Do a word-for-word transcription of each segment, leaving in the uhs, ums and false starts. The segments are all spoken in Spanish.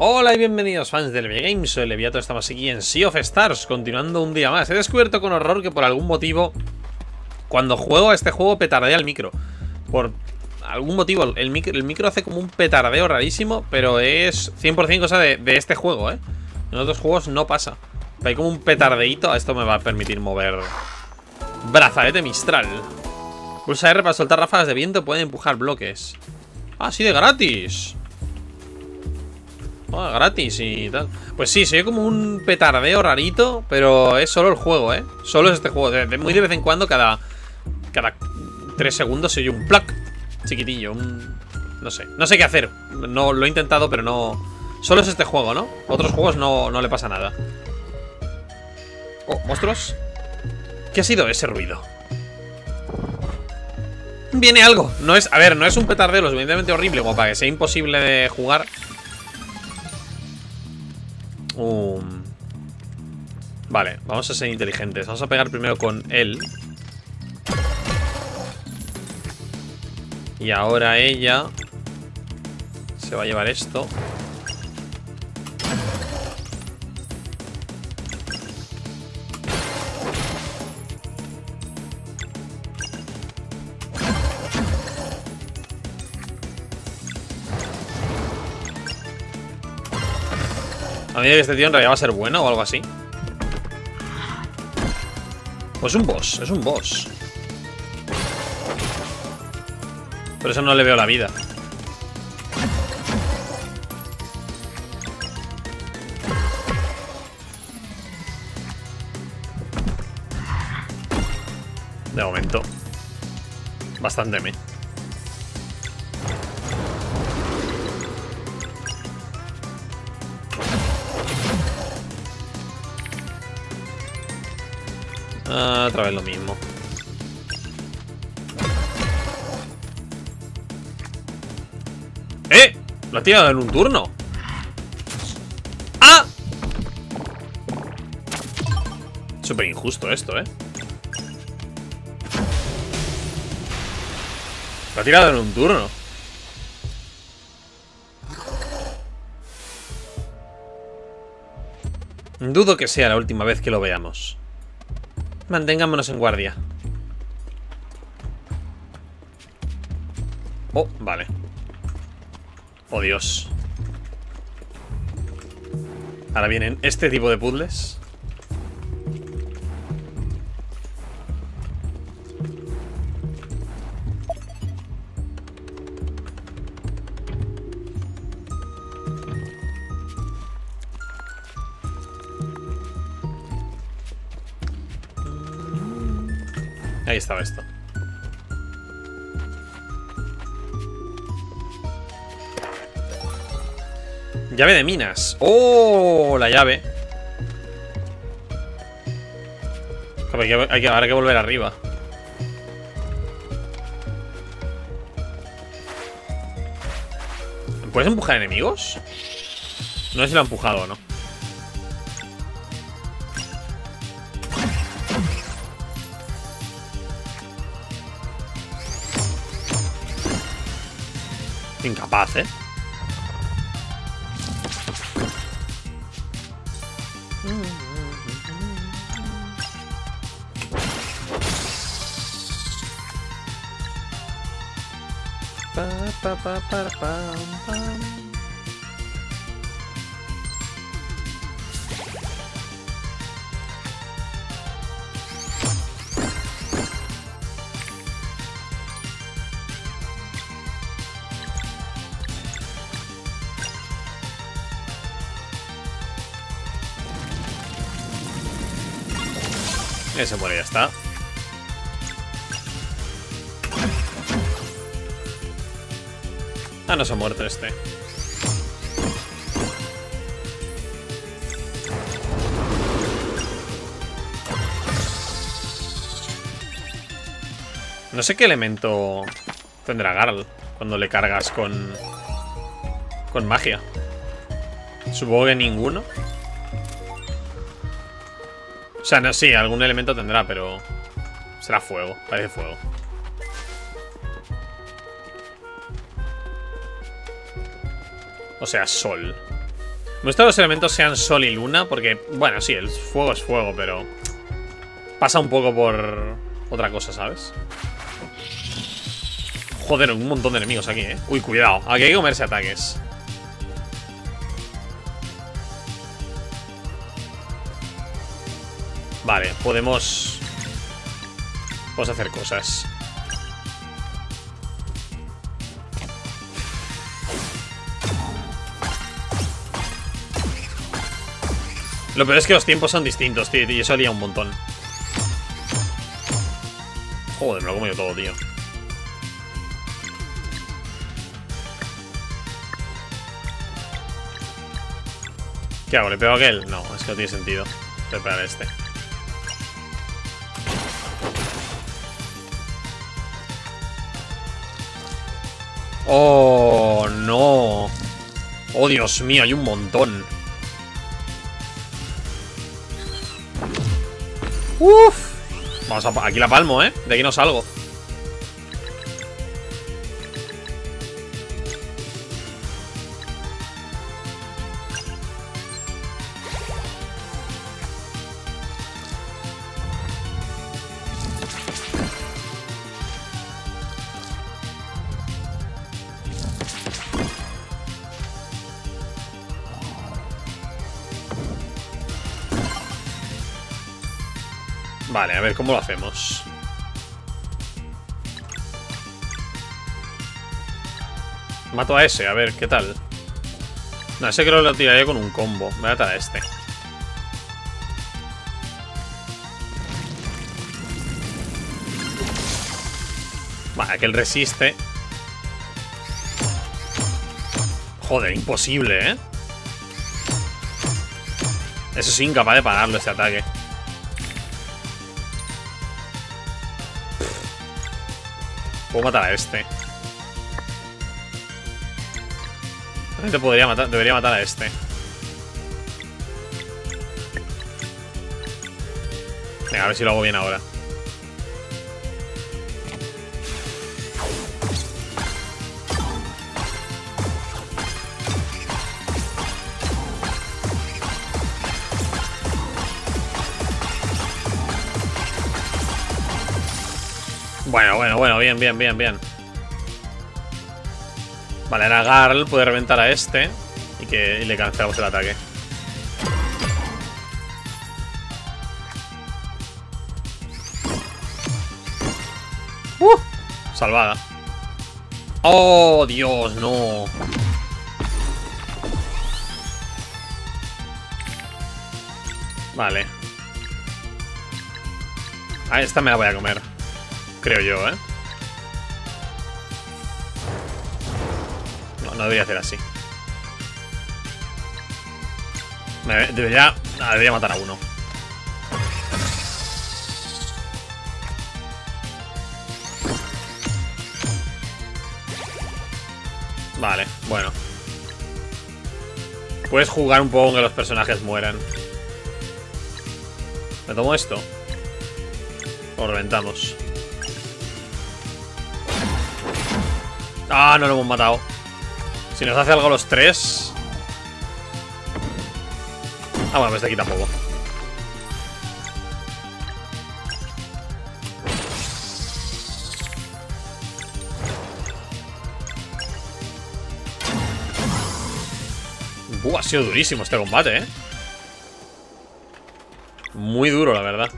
Hola y bienvenidos fans de LevillaGames, soy Leviato, estamos aquí en Sea of Stars, continuando un día más. He descubierto con horror que por algún motivo, cuando juego a este juego petardea el micro. Por algún motivo, el micro, el micro hace como un petardeo rarísimo, pero es cien por cien cosa de, de este juego, ¿eh? En otros juegos no pasa. Hay como un petardeito, esto me va a permitir mover... Brazalete Mistral. Pulsa R para soltar ráfagas de viento, puede empujar bloques. Ah, sí, de gratis. Oh, gratis y tal. Pues sí, se ve como un petardeo rarito, pero es solo el juego, ¿eh? Solo es este juego. De, de, muy de vez en cuando, cada cada tres segundos se oye un plac chiquitillo. Un, no sé. No sé qué hacer. No, lo he intentado, pero no... Solo es este juego, ¿no? Otros juegos no, no le pasa nada. Oh, monstruos. ¿Qué ha sido ese ruido? Viene algo. No es... A ver, no es un petardeo lo suficientemente horrible como para que sea imposible de jugar. Uh. Vale, vamos a ser inteligentes. Vamos a pegar primero con él. Y ahora ella se va a llevar esto. A medida que este tío en realidad va a ser bueno o algo así. Pues un boss, es un boss. Por eso no le veo la vida. De momento. Bastante me. Ah, otra vez lo mismo. ¡Eh! Lo ha tirado en un turno. ¡Ah! Súper injusto esto, ¿eh? Lo ha tirado en un turno. Dudo que sea la última vez que lo veamos. Mantengámonos en guardia. Oh, vale. Oh, Dios. Ahora vienen este tipo de puzzles. Ahí estaba esto. Llave de minas. ¡Oh! La llave. Hay que, hay que, habrá que volver arriba. ¿Puedes empujar enemigos? No sé si lo ha empujado o no. Incapaz, ¿eh? Se muere, ya está. Ah, no se ha muerto este. No sé qué elemento tendrá Garl cuando le cargas con con magia. Supongo que ninguno. O sea, no, sí, algún elemento tendrá, pero será fuego, parece fuego. O sea, sol. Me gusta que los elementos sean sol y luna, porque, bueno, sí, el fuego es fuego, pero pasa un poco por otra cosa, ¿sabes? Joder, un montón de enemigos aquí, ¿eh? Uy, cuidado, aquí hay que comerse ataques. Vale, podemos... Podemos hacer cosas. Lo peor es que los tiempos son distintos, tío, y eso haría un montón. Joder, me lo he comido todo, tío. ¿Qué hago? ¿Le pego a aquel? No, es que no tiene sentido. Voy a pegar a este. ¡Oh, no! ¡Oh, Dios mío! Hay un montón. ¡Uf! Vamos a... Aquí la palmo, ¿eh? De aquí no salgo. Vale, a ver cómo lo hacemos. Mato a ese, a ver, ¿qué tal? No, ese creo que lo tiraría con un combo. Voy a matar a este. Vale, aquel resiste. Joder, imposible, ¿eh? Eso es incapaz de pararlo, este ataque. Puedo matar a este. Realmente podría matar, debería matar a este. Venga, a ver si lo hago bien ahora. Bueno, bueno, bueno, bien, bien, bien, bien. Vale, era Garl, puede reventar a este y, que, y le cancelamos el ataque. ¡Uh! Salvada. ¡Oh, Dios, no! Vale. A esta me la voy a comer. Creo yo, ¿eh? No, no debería hacer así. Me debería... Ah, debería matar a uno. Vale, bueno. Puedes jugar un poco con que los personajes mueran. ¿Me tomo esto? O reventamos. Ah, no lo hemos matado. Si nos hace algo los tres. Ah, bueno, pues de aquí tampoco. Buah, ha sido durísimo este combate, eh. Muy duro, la verdad.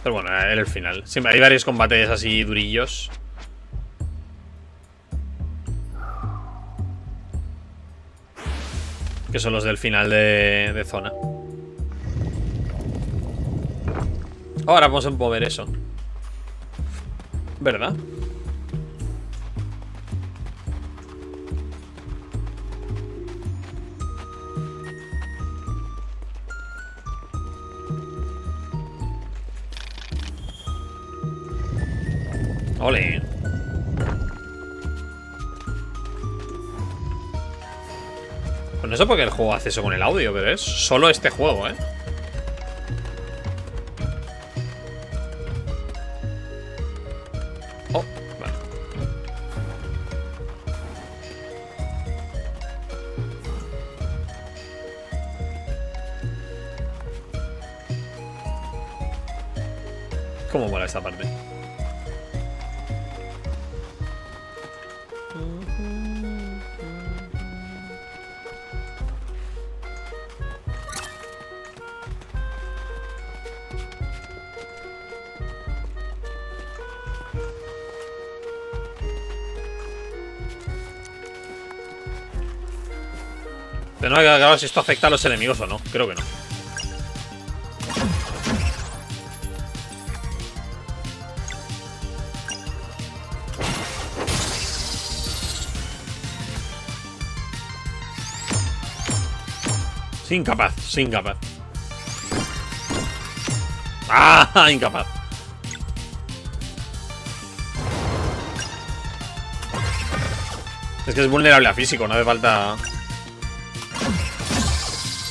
Pero bueno, era el final. Siempre hay varios combates así durillos. Que son los del final de, de zona. Ahora vamos a mover eso. ¿Verdad? Ole. Pues no sé por qué el juego hace eso con el audio, pero es solo este juego, ¿eh? Oh, vale. Cómo mola esta parte. Pero no hay que acabar si esto afecta a los enemigos o no. Creo que no. Incapaz, sí, incapaz. Ah, incapaz. Es que es vulnerable a físico, no hace falta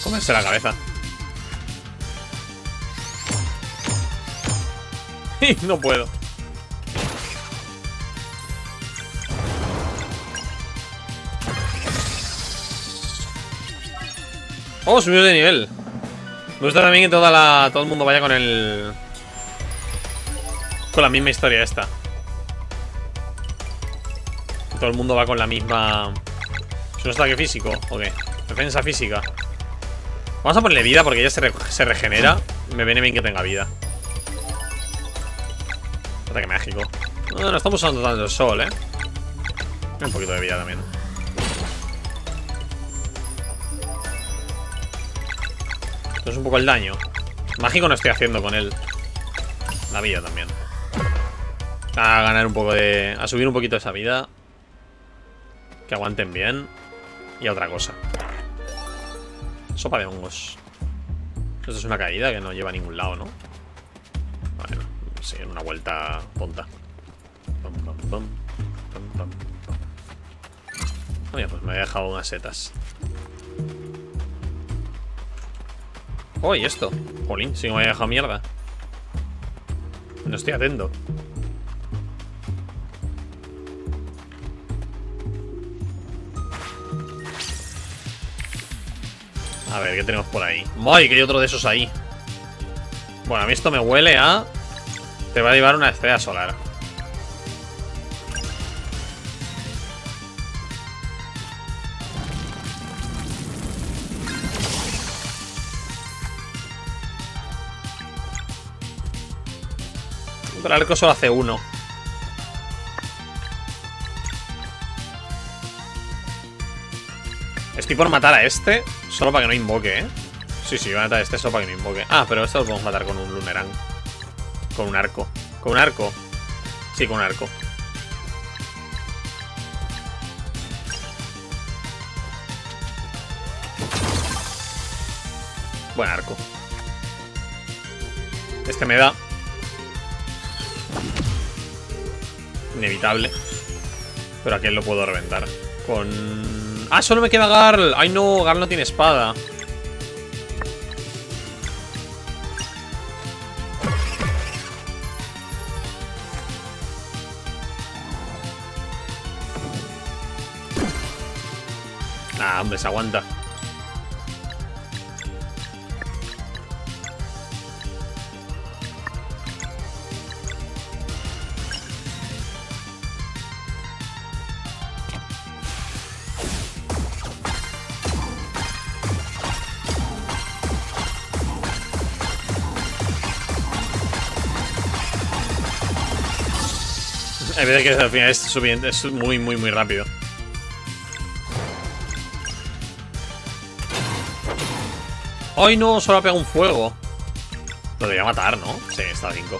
comerse la cabeza. No puedo. Oh, subimos de nivel. Me gusta también que toda la, todo el mundo vaya con el... con la misma historia esta. Todo el mundo va con la misma... ¿Es un ataque físico? ¿O qué? Defensa física. Vamos a ponerle vida porque ella se, re se regenera. Me viene bien que tenga vida. Ataque mágico. No, no estamos usando tanto el sol, ¿eh? Un poquito de vida también. Es un poco el daño. Mágico no estoy haciendo con él. La vida también. A ganar un poco de... a subir un poquito esa vida. Que aguanten bien. Y otra cosa. Sopa de hongos. Esto es una caída que no lleva a ningún lado, ¿no? Bueno, sí, una vuelta tonta. Oye, pues me he dejado unas setas. Oh, ¿y esto? Jolín, si no me había dejado mierda. No estoy atento. A ver, ¿qué tenemos por ahí? ¡Ay, que hay otro de esos ahí! Bueno, a mí esto me huele a... te va a llevar una estrella solar. El arco solo hace uno. Estoy por matar a este solo para que no invoque, ¿eh? Sí, sí, voy a matar a este solo para que no invoque. Ah, pero este lo podemos matar con un boomerang. Con un arco. ¿Con un arco? Sí, con un arco. Buen arco. Este me da... inevitable. Pero aquí lo puedo reventar con... ¡ah! Solo me queda Garl. ¡Ay no! Garl no tiene espada. Ah, hombre, se aguanta. Hay veces que al final es subiendo, es muy, muy, muy rápido. ¡Ay, no! Solo ha pegado un fuego. Lo debería matar, ¿no? Sí, está a cinco.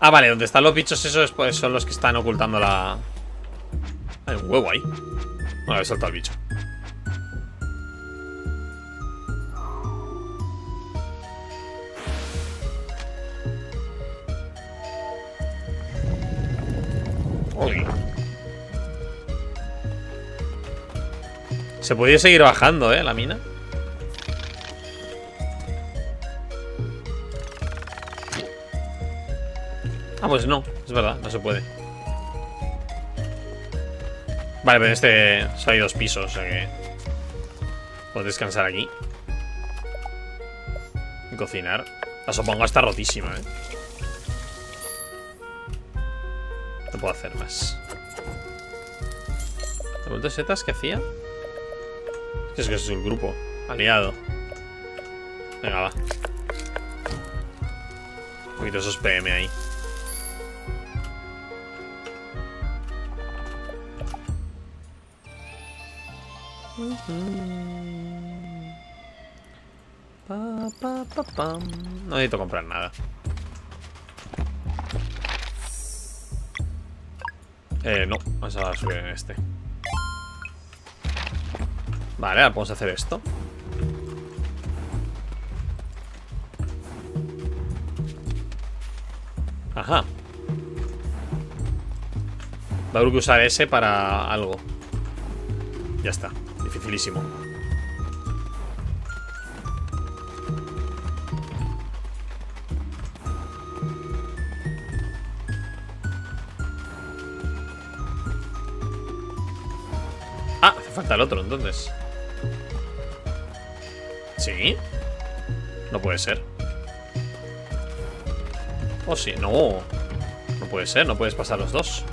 Ah, vale, donde están los bichos esos pues, son los que están ocultando la... hay un huevo ahí. Bueno, he soltado al bicho. Se podía seguir bajando, ¿eh? La mina. Ah, pues no. Es verdad, no se puede. Vale, pero en este solo hay dos pisos, o sea que... puedo descansar aquí. cocinar. La sopongo está rotísima, ¿eh? No puedo hacer más. ¿Te de setas que hacía? Es que es un grupo aliado. Venga, va. Un poquito esos P M ahí. No necesito comprar nada. Eh, no, vamos a subir en este. Vale, ahora podemos hacer esto. Ajá. Va a haber que usar ese para algo. Ya está, dificilísimo. Ah, hace falta el otro entonces. ¿Sí? No puede ser. Oh, sí, no. No puede ser, no puedes pasar los dos.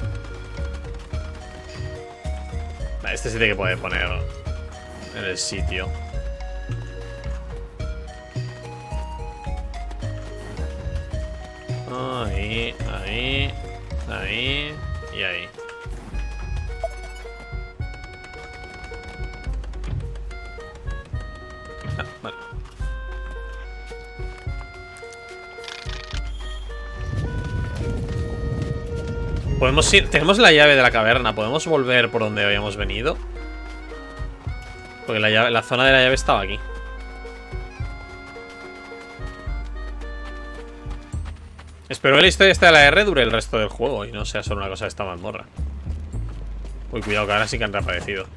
Vale, este sí tiene que poder poner en el sitio. Ahí, ahí, ahí y ahí. Podemos ir, tenemos la llave de la caverna. ¿Podemos volver por donde habíamos venido? Porque la, llave, la zona de la llave estaba aquí. Espero que la historia esta de la R dure el resto del juego y no sea solo una cosa de esta mazmorra. Uy, cuidado que ahora sí que han reaparecido.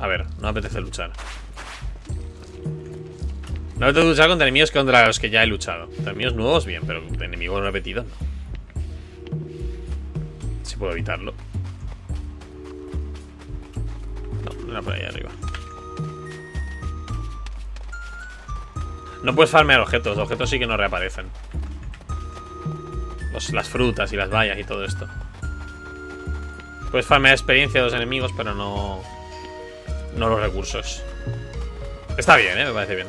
A ver, no me apetece luchar. No tengo que luchar contra enemigos que contra los que ya he luchado. Contra enemigos nuevos, bien, pero enemigos repetidos, no. Si puedo evitarlo. No, no era por ahí arriba. No puedes farmear objetos. Los objetos sí que no reaparecen. Los, las frutas y las bayas y todo esto. Puedes farmear experiencia de los enemigos, pero no. No los recursos. Está bien, ¿eh? Me parece bien.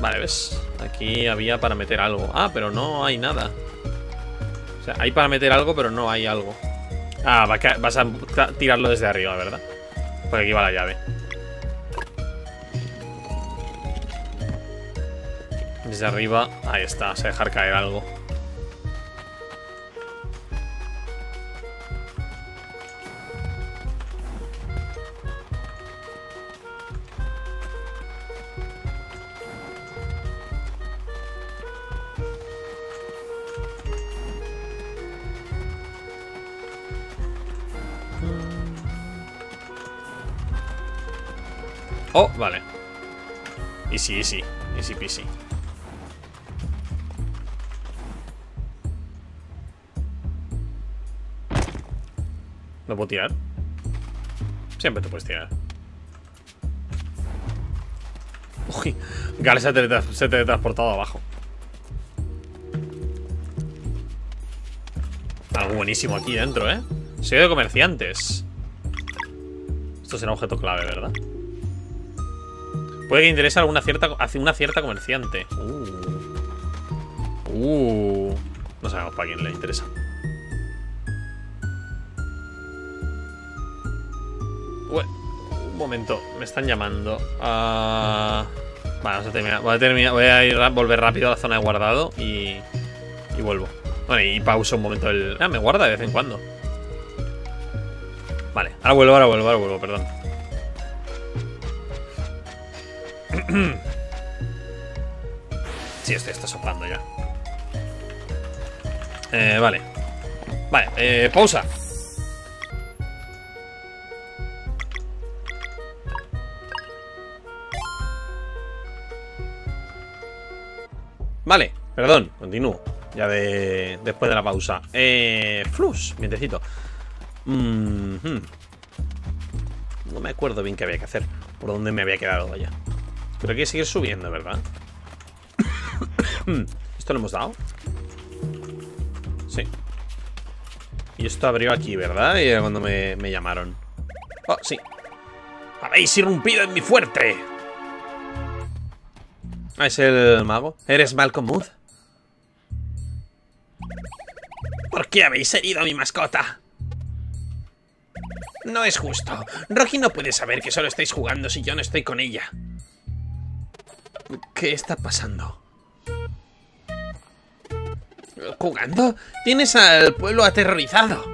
Vale, ¿ves? Aquí había para meter algo. Ah, pero no hay nada. O sea, hay para meter algo, pero no hay algo. Ah, va a vas a tirarlo desde arriba, ¿verdad? Porque aquí va la llave. Desde arriba, ahí está, vas a dejar caer algo. Oh, vale. Easy, easy. Easy peasy. ¿No puedo tirar? Siempre te puedes tirar. Uy, Garl se ha teletransportado abajo. Algo buenísimo aquí dentro, ¿eh? Soy de comerciantes. Esto será objeto clave, ¿verdad? Puede que interese a alguna cierta, una cierta comerciante. Uh. Uh. No sabemos para quién le interesa. Ué. Un momento, me están llamando. Uh... Vale, vamos a terminar. Voy a, terminar. Voy a ir a volver rápido a la zona de guardado y, y vuelvo. Bueno, y pauso un momento el... Ah, me guarda de vez en cuando. Vale, ahora vuelvo, ahora vuelvo, ahora vuelvo, perdón. Sí, este está soplando ya. Eh, vale. Vale, eh, pausa. Vale, perdón, continúo. Ya de... después de la pausa. Eh... Flux, mientecito. Mm-hmm. No me acuerdo bien qué había que hacer. Por dónde me había quedado, vaya. Pero hay que seguir subiendo, ¿verdad? ¿Esto lo hemos dado? Sí. Y esto abrió aquí, ¿verdad? Y era cuando me, me llamaron. Oh, sí. ¡Habéis irrumpido en mi fuerte! Ah, es el mago. ¿Eres Malcom Muth? ¿Por qué habéis herido a mi mascota? No es justo. Rocky no puede saber que solo estáis jugando si yo no estoy con ella. ¿Qué está pasando? ¿Jugando? Tienes al pueblo aterrorizado.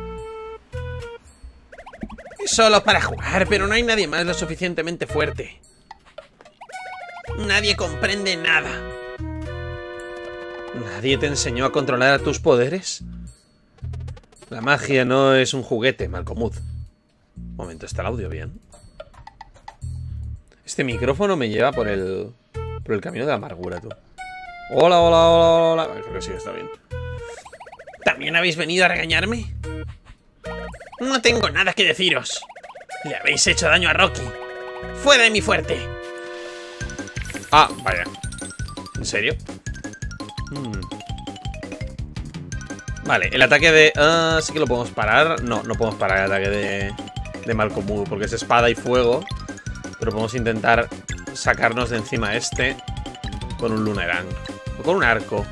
Es solo para jugar, pero no hay nadie más lo suficientemente fuerte. Nadie comprende nada. ¿Nadie te enseñó a controlar tus poderes? La magia no es un juguete, Malcom Muth. Un momento, ¿está el audio bien? Este micrófono me lleva por el... por el camino de la amargura, tú. Hola, hola, hola, hola. Creo que sí, está bien. ¿También habéis venido a regañarme? No tengo nada que deciros. Le habéis hecho daño a Rocky. ¡Fuera de mi fuerte! Ah, vaya. ¿En serio? Hmm. Vale, el ataque de... Uh, sí que lo podemos parar. No, no podemos parar el ataque de, de Malcom Muth, porque es espada y fuego. Pero podemos intentar sacarnos de encima este con un Lunerang. O con un arco.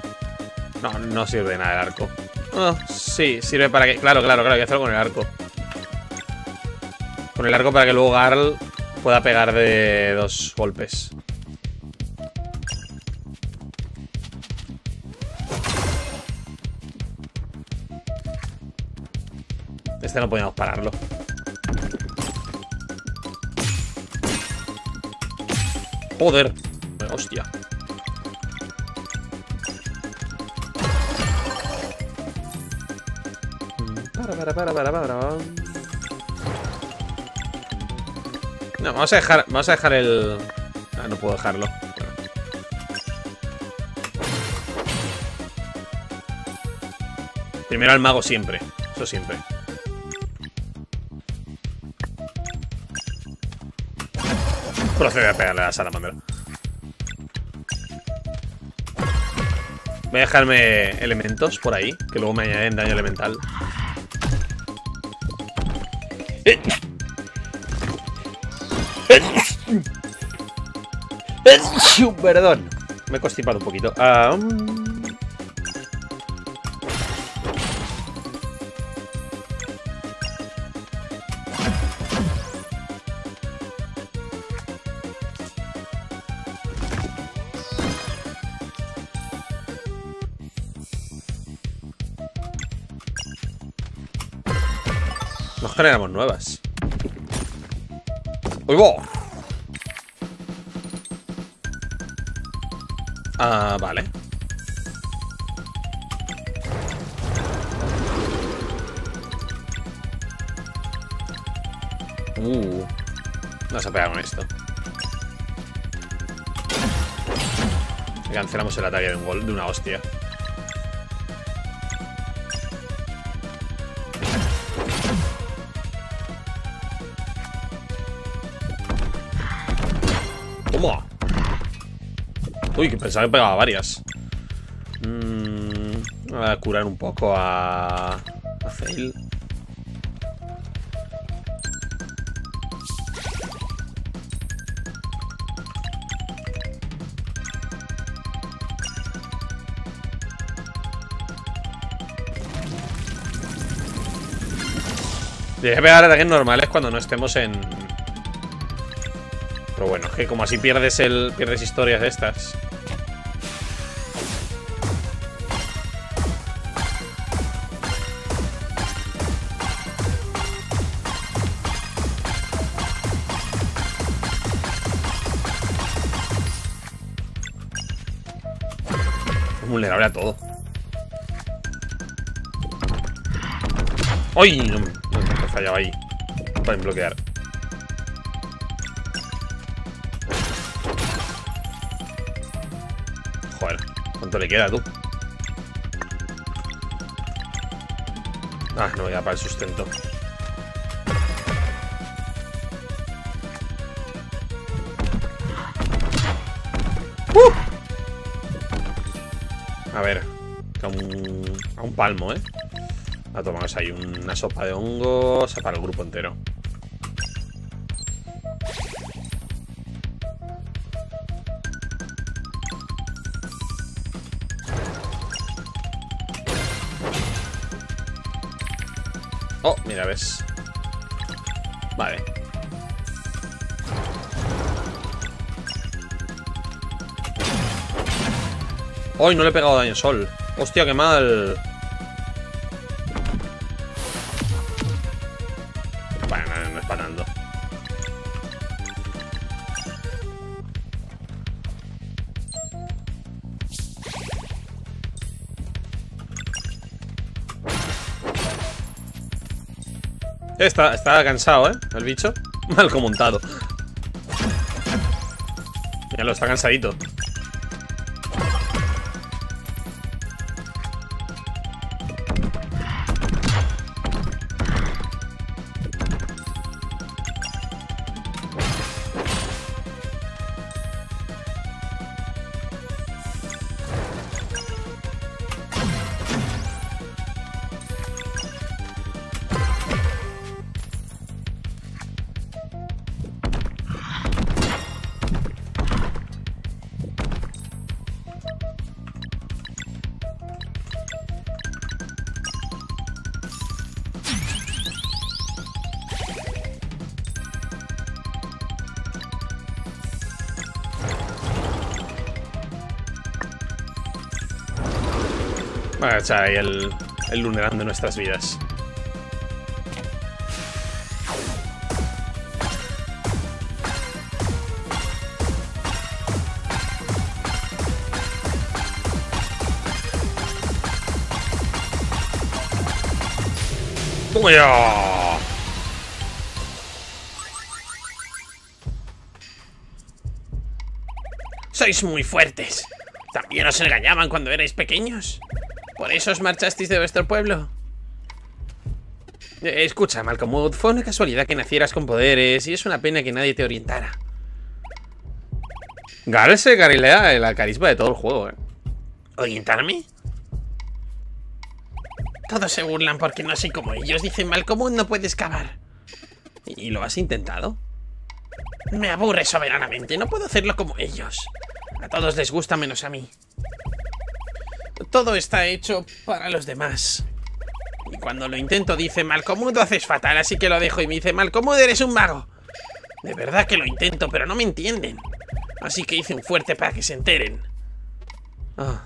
No, no sirve de nada el arco. Oh, sí, sirve para que... Claro, claro, claro, hay que hacerlo con el arco. Con el arco para que luego Garl pueda pegar de dos golpes. Este no podíamos pararlo. Joder. Hostia. Para, para, para, para. No, vamos a dejar. Vamos a dejar el... Ah, no puedo dejarlo. Primero al mago siempre. Eso siempre. Procede a pegarle a la salamandra. Voy a dejarme elementos por ahí, que luego me añaden daño elemental. Perdón. Me he constipado un poquito. Um... Nos generamos nuevas. ¡Uy, wow! Ah, vale. Uh. Vamos a pegar con esto. Cancelamos el ataque de un gol, de una hostia. ¡Toma! Uy, que pensaba que pegaba varias. Mm, voy a curar un poco a... a Fail. Debería pegar ataques normales cuando no estemos en... Pero bueno, es que como así pierdes el... pierdes historias de estas. Vulnerable a todo. ¡Ay! No, no me fallaba ahí. Para bloquear. Joder, ¿cuánto le queda, tú? Ah, no me da para el sustento. ¡Uh! A ver, a un, a un palmo, ¿eh? A tomaros ahí una sopa de hongos para el grupo entero. Oh, mira, ves. Vale. ¡Ay, no le he pegado daño sol! ¡Hostia, qué mal! Bueno, no, no es para tanto. Está, está cansado, ¿eh? El bicho. Mal comontado. Míralo, está cansadito. O sea, y el, el lunerán de nuestras vidas. ¡Toma ya! Sois muy fuertes. ¿También os engañaban cuando erais pequeños? ¿Por eso os marchasteis de vuestro pueblo? Eh, escucha, Malcomud, fue una casualidad que nacieras con poderes y es una pena que nadie te orientara. Garl se Garilea la carisma de todo el juego, ¿eh? ¿Orientarme? Todos se burlan porque no soy como ellos. Dicen, Malcomud no puedes cavar. ¿Y lo has intentado? Me aburre soberanamente. No puedo hacerlo como ellos. A todos les gusta menos a mí. Todo está hecho para los demás. Y cuando lo intento dice Malcomud, lo haces fatal, así que lo dejo. Y me dice Malcomud, eres un mago. De verdad que lo intento, pero no me entienden. Así que hice un fuerte para que se enteren. Oh.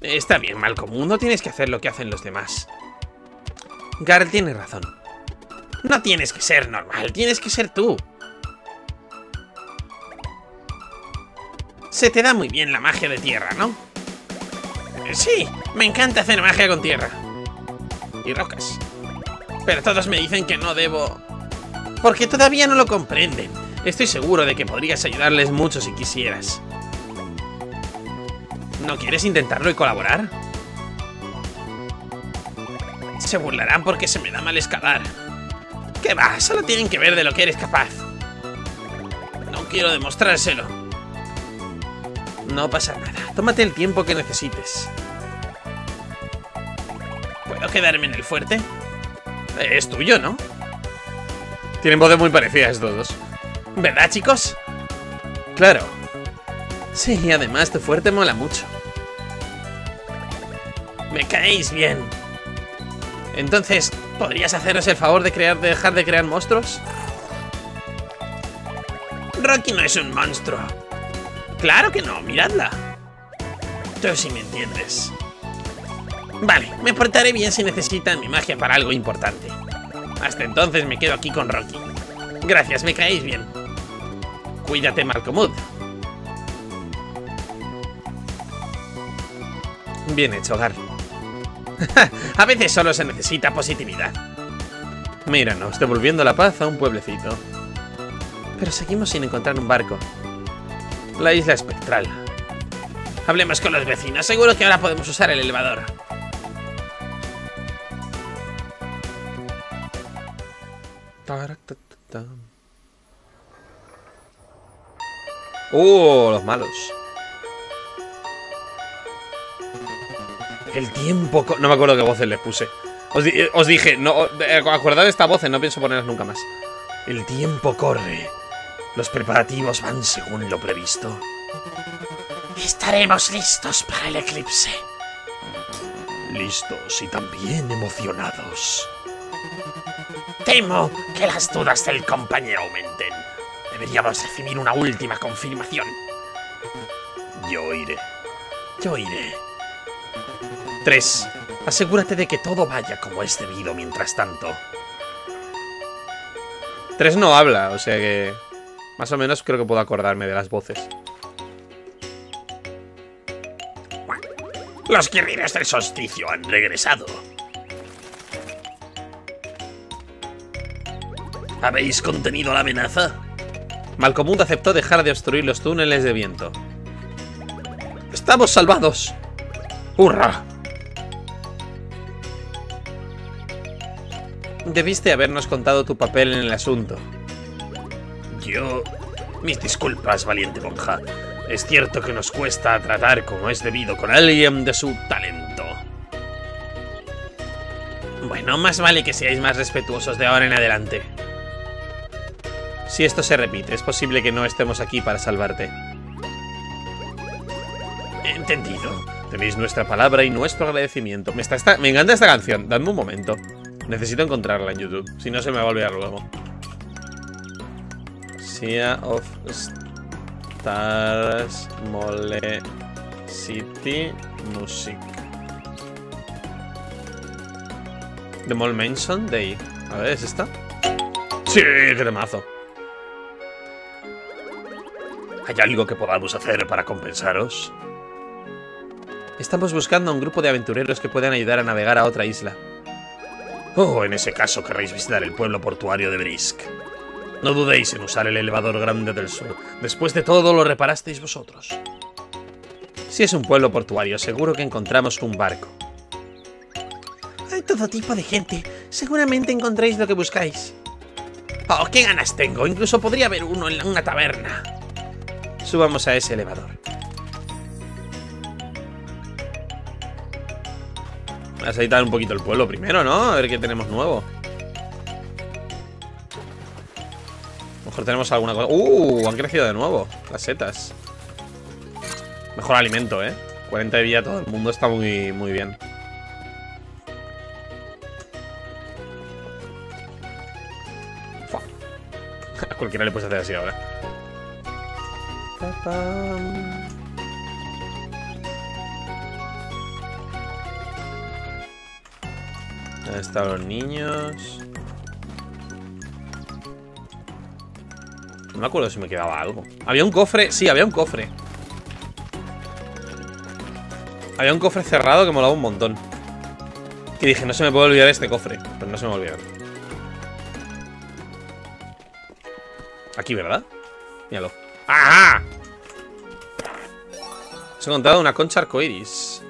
Está bien, Malcomud, no tienes que hacer lo que hacen los demás. Garl tiene razón. No tienes que ser normal, tienes que ser tú. Se te da muy bien la magia de tierra, ¿no? Sí, me encanta hacer magia con tierra y rocas. Pero todos me dicen que no debo, porque todavía no lo comprenden. Estoy seguro de que podrías ayudarles mucho si quisieras. ¿No quieres intentarlo y colaborar? Se burlarán porque se me da mal escalar. ¿Qué va? Solo tienen que ver de lo que eres capaz. No quiero demostrárselo. No pasa nada. Tómate el tiempo que necesites. ¿Puedo quedarme en el fuerte? Es tuyo, ¿no? Tienen voces muy parecidas todos. ¿Verdad, chicos? Claro. Sí, y además tu fuerte mola mucho. Me caéis bien. Entonces, ¿podrías haceros el favor de, crear, de dejar de crear monstruos? Rocky no es un monstruo. ¡Claro que no! ¡Miradla! Tú sí me entiendes. Vale, me portaré bien si necesitan mi magia para algo importante. Hasta entonces me quedo aquí con Rocky. Gracias, me caéis bien. Cuídate, Malcomud. Bien hecho, Garl. A veces solo se necesita positividad. Míranos, devolviendo la paz a un pueblecito. Pero seguimos sin encontrar un barco. La Isla Espectral. Hablemos con los vecinos. Seguro que ahora podemos usar el elevador. ¡Oh, los malos! El tiempo... No me acuerdo qué voces les puse. Os, di os dije, no, eh, acordad de esta voz, no pienso ponerlas nunca más. El tiempo corre. Los preparativos van según lo previsto. Estaremos listos para el eclipse. Listos y también emocionados. Temo que las dudas del compañero aumenten. Deberíamos recibir una última confirmación. Yo iré. Yo iré. tres. Asegúrate de que todo vaya como es debido mientras tanto. tres no habla, o sea que... Más o menos creo que puedo acordarme de las voces. Los guerreros del solsticio han regresado. ¿Habéis contenido la amenaza? Malcom Muth aceptó dejar de obstruir los túneles de viento. ¡Estamos salvados! ¡Hurra! Debiste habernos contado tu papel en el asunto. Yo... Mis disculpas, valiente monja. Es cierto que nos cuesta tratar como es debido con alguien de su talento. Bueno, más vale que seáis más respetuosos de ahora en adelante. Si esto se repite, es posible que no estemos aquí para salvarte. Entendido. Tenéis nuestra palabra y nuestro agradecimiento. Me, está esta... Me encanta esta canción. Dadme un momento. Necesito encontrarla en YouTube, si no se me va a olvidar luego. Sea of Stars Mole City Music The Mole Mansion Day. A ver, ¿es esta? ¡Sí! ¡Qué temazo! ¿Hay algo que podamos hacer para compensaros? Estamos buscando a un grupo de aventureros que puedan ayudar a navegar a otra isla. Oh, en ese caso querréis visitar el pueblo portuario de Brisk. No dudéis en usar el elevador grande del sur. Después de todo lo reparasteis vosotros. Si es un pueblo portuario, seguro que encontramos un barco. Hay todo tipo de gente. Seguramente encontréis lo que buscáis. Oh, qué ganas tengo. Incluso podría haber uno en una taberna. Subamos a ese elevador. Vamos a editar un poquito el pueblo primero, ¿no? A ver qué tenemos nuevo. A lo mejor tenemos alguna cosa... ¡Uh! Han crecido de nuevo las setas. Mejor alimento, ¿eh? cuarenta de vida todo el mundo, está muy, muy bien. Fua. A cualquiera le puedes hacer así ahora. ¡Papam! Ahí están los niños. No me acuerdo si me quedaba algo. Había un cofre, sí, había un cofre. Había un cofre cerrado que molaba un montón. Que dije, no se me puede olvidar este cofre. Pero no se me olvidó. Aquí, ¿verdad? Míralo. ¡Ajá! Os he contado una concha arcoiris.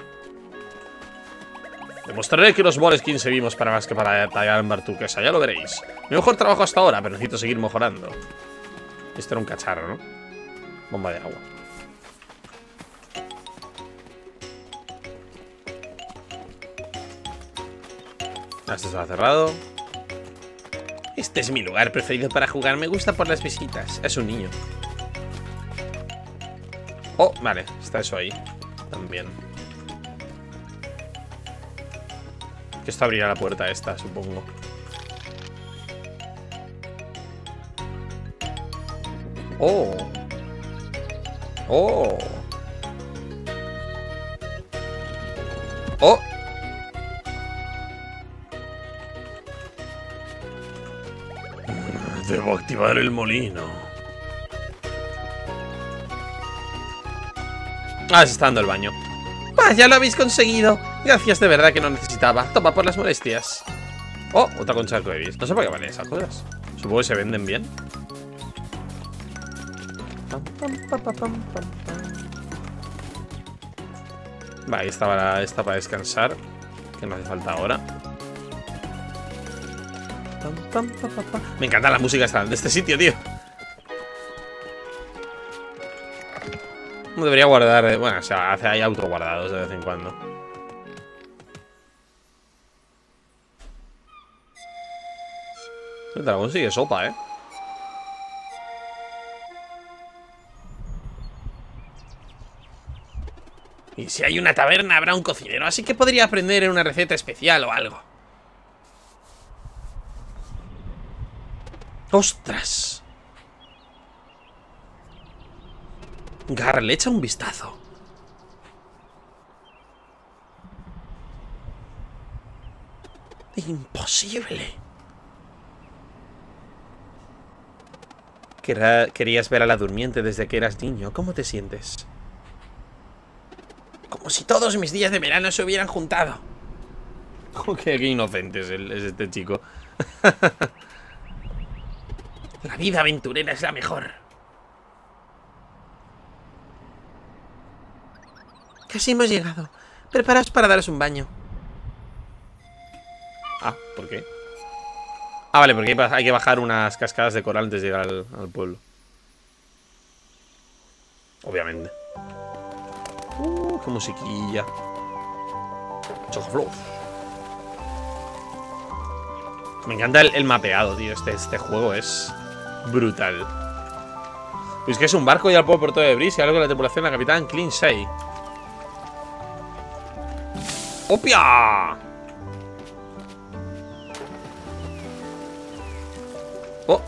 Demostraré que los Moleskine servimos para más que para tallar en Bartuquesa, ya lo veréis. Mi mejor trabajo hasta ahora, pero necesito seguir mejorando. Esto era un cacharro, ¿no? Bomba de agua. Este se ha cerrado. Este es mi lugar preferido para jugar. Me gusta por las visitas. Es un niño. Oh, vale. Está eso ahí. También. Que esto abrirá la puerta esta, supongo. ¡Oh! ¡Oh! ¡Oh! Debo activar el molino. Ah, se está dando el baño. ¡Ah, ya lo habéis conseguido! Gracias, de verdad que no necesitaba. Toma por las molestias. Oh, otra concha de arcoiris. No sé para qué valen esas cosas. Supongo que se venden bien. Vale, esta para, esta para descansar. Que no hace falta ahora. Me encanta la música de este sitio, tío. Debería guardar. Bueno, o sea, hay autoguardados de vez en cuando. El dragón sigue sopa, ¿eh? Y si hay una taberna, habrá un cocinero. Así que podría aprender una receta especial o algo. ¡Ostras! Garl, echa un vistazo. ¡Imposible! Querías ver a la durmiente desde que eras niño. ¿Cómo te sientes? Como si todos mis días de verano se hubieran juntado. Qué inocente es, el, es este chico. La vida aventurera es la mejor. Casi hemos llegado. Preparaos para daros un baño. Ah, ¿por qué? Ah, vale, porque hay que bajar unas cascadas de coral antes de llegar al, al pueblo. Obviamente. Uh, qué musiquilla. Chocoflow. Me encanta el, el mapeado, tío. Este, este juego es brutal. Pues que es un barco y al pueblo por todo de Brisk. Y algo que la tripulación, la capitana Cleanseye. ¡Opia! Oh.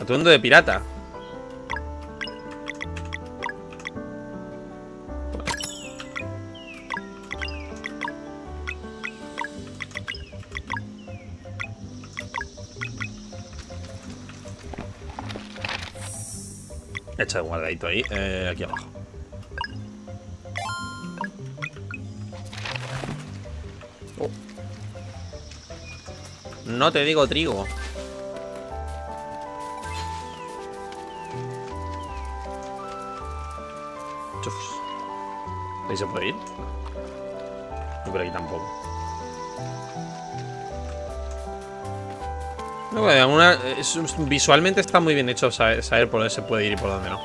Atuendo de pirata. Echa un guardadito ahí, eh, aquí abajo. Oh. No te digo trigo. Chufs. ¿Ahí se puede ir? No, por aquí tampoco. No, bueno, una, es, visualmente está muy bien hecho saber, saber por dónde se puede ir y por dónde no.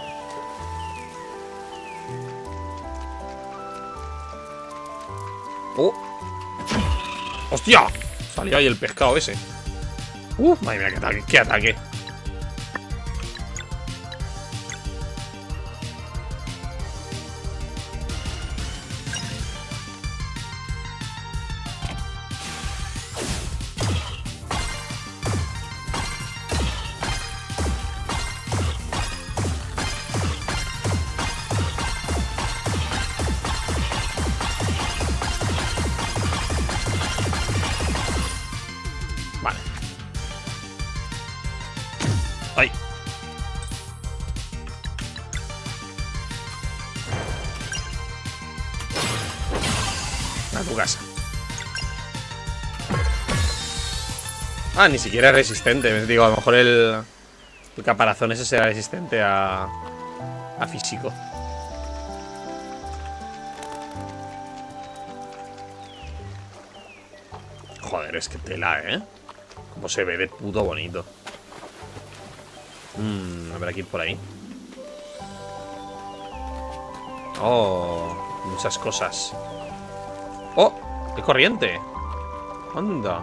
¡Oh! ¡Hostia! Salió ahí el pescado ese. ¡Uh! ¡Madre mía, qué ataque! ¡Qué ataque! Ah, ni siquiera es resistente. Me digo, a lo mejor el, el caparazón ese será resistente a, a físico. Joder, es que tela, ¿eh? Como se ve de puto bonito. Mmm, a ver, aquí por ahí. Oh, muchas cosas. Oh, qué corriente. Anda.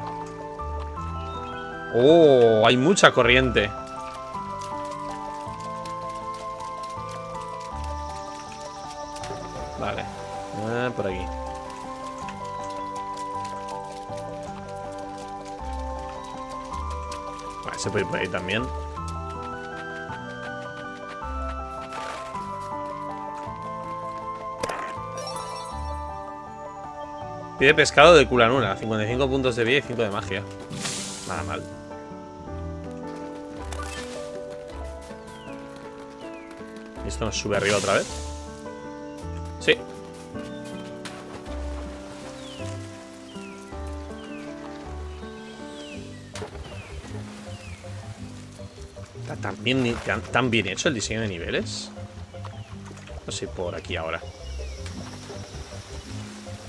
Oh, hay mucha corriente. Vale, ah, por aquí. Vale, se puede ir por ahí también. Pide pescado de culanura, cincuenta y cinco puntos de vida y cinco de magia. Nada mal. Esto nos sube arriba otra vez. Sí. Está tan bien, tan, tan bien hecho el diseño de niveles. No sé, por aquí ahora.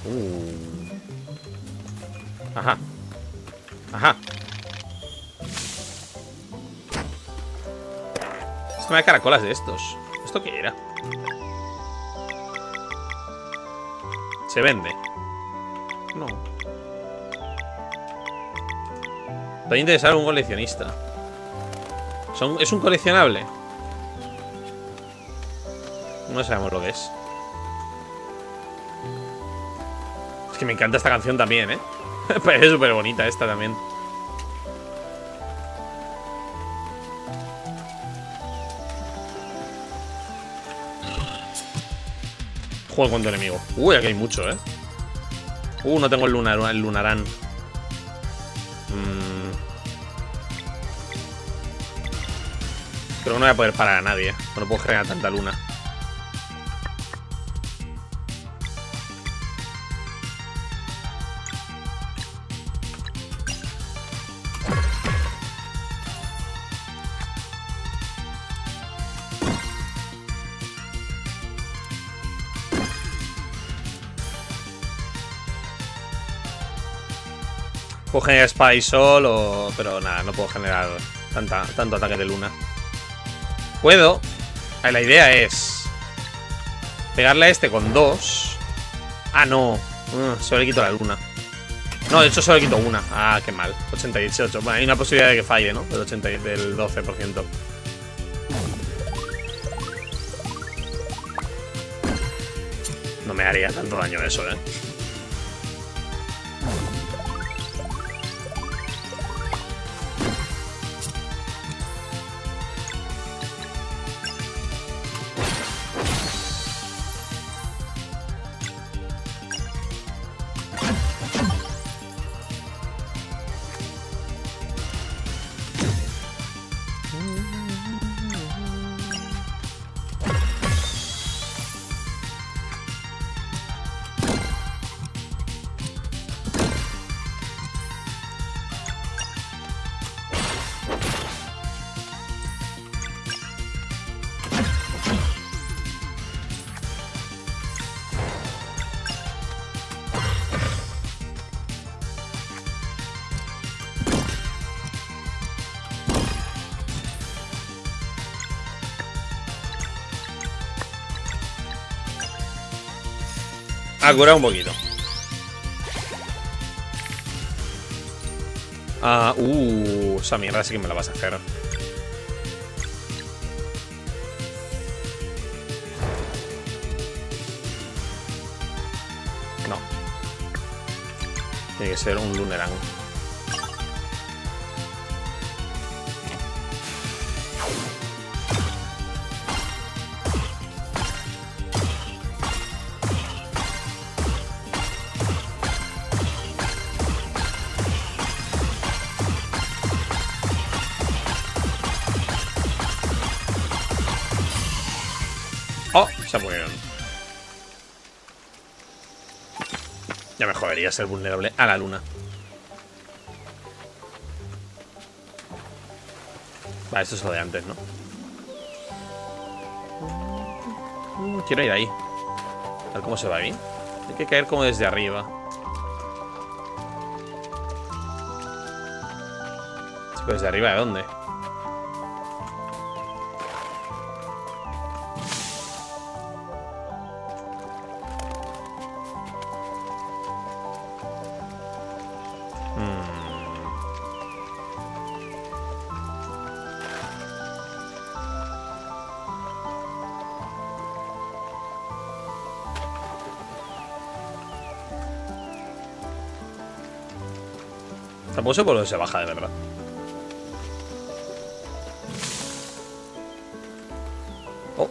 Uh. Ajá. Ajá. Esto me da caracolas de estos. ¿Esto qué era? Se vende. No. Puede interesar a un coleccionista. ¿Son, ¿Es un coleccionable? No sabemos lo que es. Es que me encanta esta canción también, ¿eh? Parece súper bonita esta también. Juego contra enemigo. Uy, aquí hay mucho, ¿eh? Uh, no tengo el, lunar, el lunarán. Mm. Creo que no voy a poder parar a nadie. No puedo generar tanta luna. Puedo generar espada y sol o... Pero nada, no puedo generar tanta, tanto ataque de luna. Puedo. La idea es pegarle a este con dos. Ah, no. Uh, solo le quito la luna. No, de hecho solo le quito una. Ah, qué mal. ochenta y ocho. Bueno, hay una posibilidad de que falle, ¿no? Del, ochenta, del doce por ciento. No me haría tanto daño eso, ¿eh? A curar un poquito. Ah, uh, esa mierda sí que me la vas a hacer. No. Tiene que ser un Lunerang. Debería ser vulnerable a la luna. Vale, esto es lo de antes, ¿no? Quiero ir ahí. A ver cómo se va ahí. Hay que caer como desde arriba. ¿Desde arriba de dónde? Tampoco sé por dónde se baja de verdad. Oh.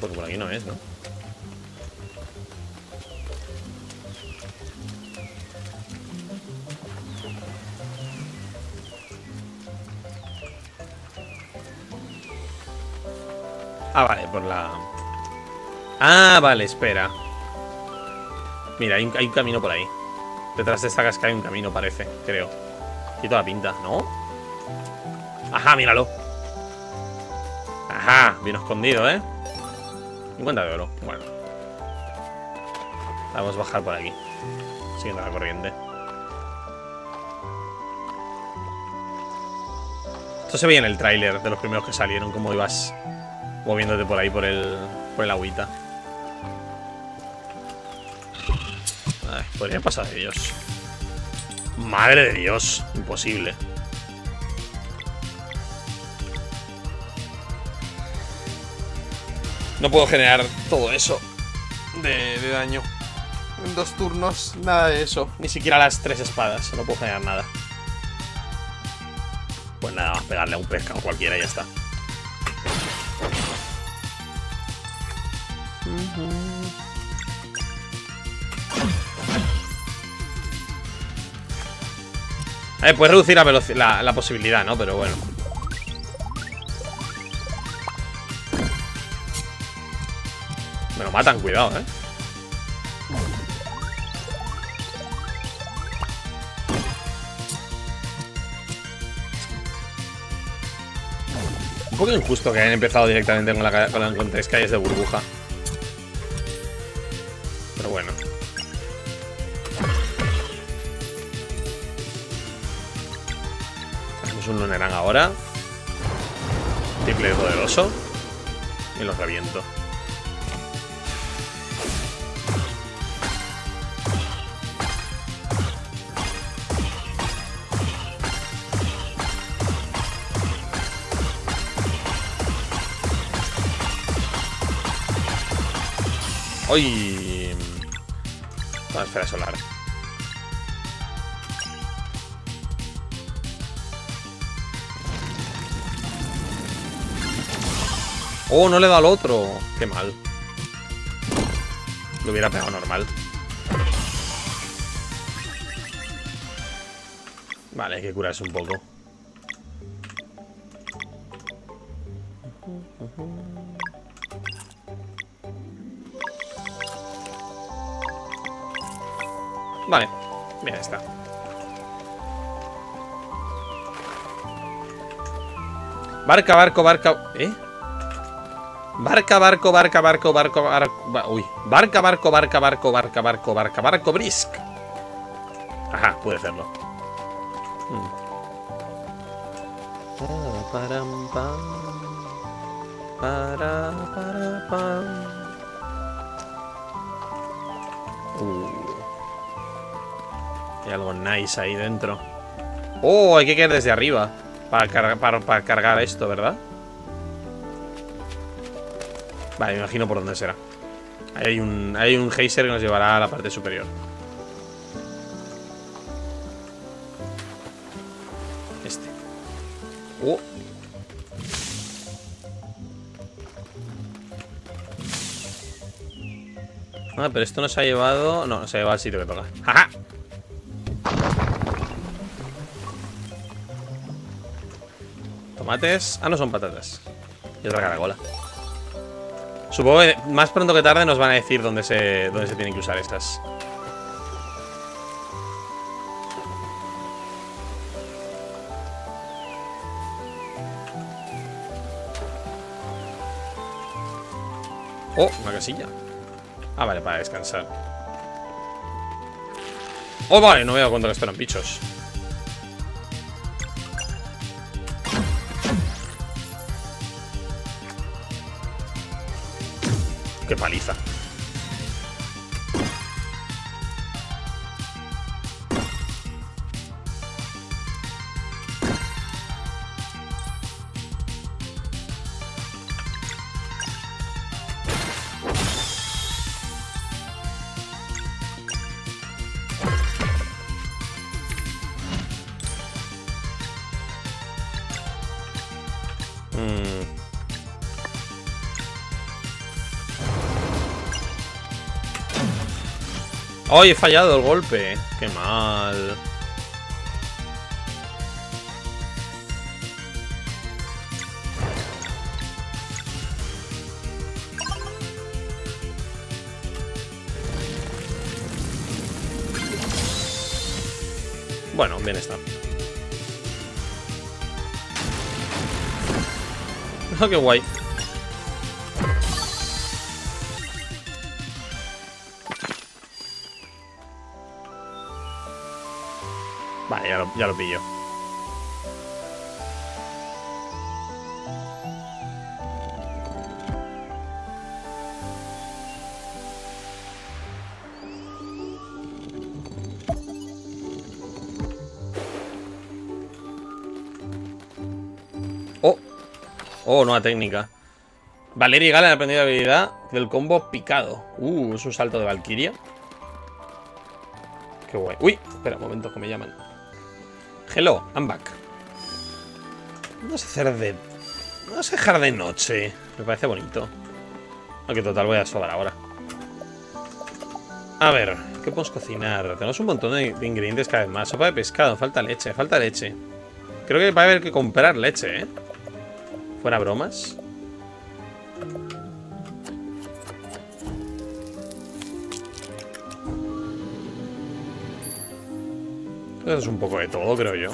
Porque por aquí no es, ¿no? Ah, vale, por la... Ah, vale, espera. Mira, hay un, hay un camino por ahí. Detrás de esta cascada hay un camino, parece, creo. Y toda la pinta, ¿no? Ajá, míralo. Ajá, bien escondido, ¿eh? cincuenta de oro, bueno. Vamos a bajar por aquí, siguiendo la corriente. Esto se veía en el tráiler de los primeros que salieron, como ibas moviéndote por ahí por el, por el agüita. Ay, podría pasar de ellos. Madre de Dios, imposible. No puedo generar todo eso de, de daño. En dos turnos, nada de eso. Ni siquiera las tres espadas, no puedo generar nada. Pues nada, vamos a pegarle a un pescado cualquiera y ya está. A ver, puedes reducir la, la, la posibilidad, ¿no? Pero bueno. Me lo matan, cuidado, ¿eh? Un poco injusto que hayan empezado directamente con, la, con, la, con tres calles de burbuja. Pero bueno. Hacemos un Lunerang ahora. Triple poderoso. Y los reviento. ¡Uy! Una esfera solar. ¡Oh! No le da al otro. ¡Qué mal! Lo hubiera pegado normal. Vale, hay que curarse un poco. Vale, bien está. Barca, barco, barca. ¿Eh? Barca, barco, barca, barco, barco, barco. Uy. Barca, barco, barca, barco, barca, barco, barca, barco, brisk. Ajá, puede hacerlo. Uh. Hay algo nice ahí dentro. Oh, hay que caer desde arriba para, carga, para, para cargar esto, ¿verdad? Vale, me imagino por dónde será. Ahí hay un, hay un geyser que nos llevará a la parte superior. Este. Oh. Ah, pero esto nos ha llevado... No, nos ha llevado al sitio que toca. ¡Ajá! Tomates. Ah, no son patatas. Y otra caracola. Supongo que más pronto que tarde nos van a decir dónde se, dónde se tienen que usar estas. Oh, una casilla. Ah, vale, para descansar. Oh, vale, no veo cuánto les esperan bichos. ¡Qué paliza! Mmm... ¡Ay, he fallado el golpe! ¡Qué mal! Bueno, bien está. ¡Oh, qué guay! Vale, ya lo, ya lo pillo. Oh, oh, nueva técnica. Valere y Garl han aprendido la habilidad del combo picado. Uh, es un salto de Valquiria. Qué guay. Uy, espera un momento que me llaman. Hello, I'm back. Vamos a hacer de... Vamos a dejar de noche. Me parece bonito. Aunque total voy a sobar ahora. A ver, ¿qué podemos cocinar? Tenemos un montón de ingredientes cada vez más. Sopa de pescado, falta leche, falta leche. Creo que va a haber que comprar leche, ¿eh? Fuera bromas. Eso es un poco de todo, creo yo.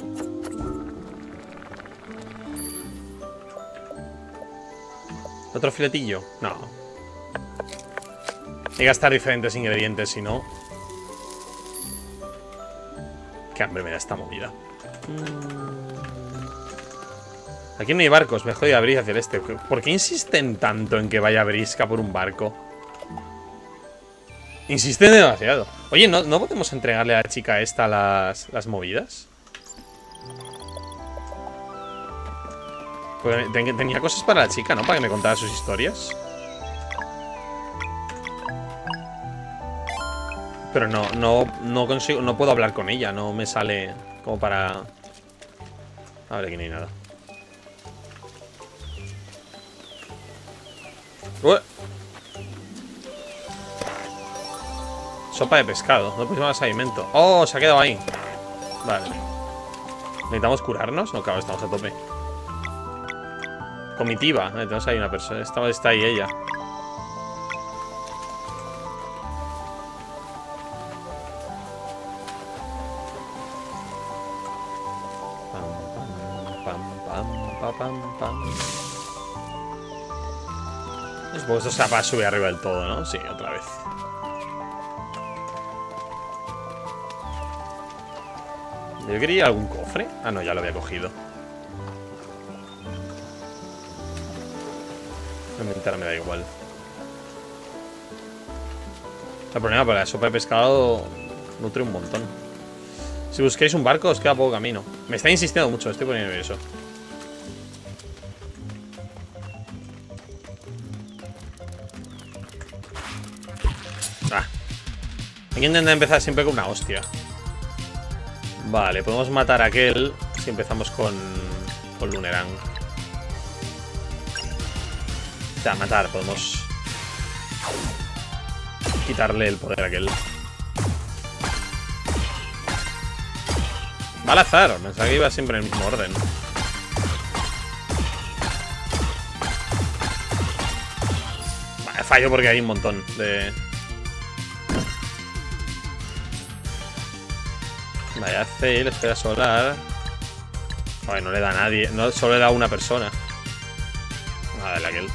¿Otro filetillo? No. Hay que gastar diferentes ingredientes, si no... Qué hambre me da esta movida. Aquí no hay barcos, me jodí a Brisk hacia el este. ¿Por qué insisten tanto en que vaya Brisk a por un barco? Insisten demasiado. Oye, ¿no, ¿no podemos entregarle a la chica esta las, las movidas? Porque ten, tenía cosas para la chica, ¿no? Para que me contara sus historias. Pero no, no, no consigo, no puedo hablar con ella. No me sale como para... A ver, aquí no hay nada. Ué. Sopa de pescado. No pusimos más alimento. ¡Oh! Se ha quedado ahí. Vale. ¿Necesitamos curarnos? No, claro, estamos a tope. Comitiva. Vale, tenemos ahí una persona. Está, está ahí ella. Pam, pam, pam, pam, pam, pam. Supongo que esto se va a subir arriba del todo, ¿no? Sí, otra vez. Yo quería algún cofre. Ah, no, ya lo había cogido. Inventar me da igual. El problema para la sopa de pescado nutre un montón. Si busquéis un barco os queda poco camino. Me está insistiendo mucho, estoy poniendo eso. Hay que intentar empezar siempre con una hostia. Vale, podemos matar a aquel si empezamos con, con Lunerang. O sea, matar, podemos quitarle el poder a aquel. Va al azar, pensaba que iba siempre en el mismo orden. Vale, fallo porque hay un montón de... Vaya Tail, espera solar. Ay, no le da a nadie. No, solo le da a una persona. Nada, el aquel.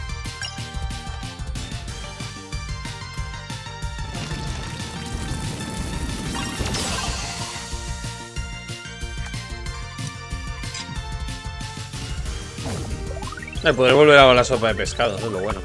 Eh, podré volver a la sopa de pescado, eso es lo bueno.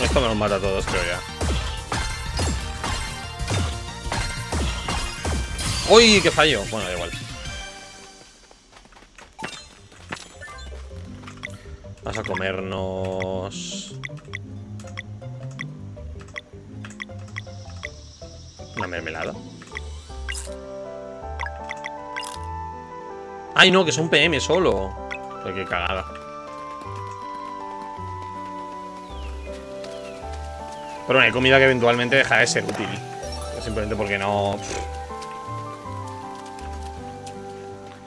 Esto me los mata a todos, creo ya. ¡Uy! ¡Qué fallo! Bueno, da igual. Vas a comernos una mermelada. Ay, no, que son P M solo. Pero qué cagada. Pero bueno, hay comida que eventualmente dejará de ser útil. Simplemente porque no...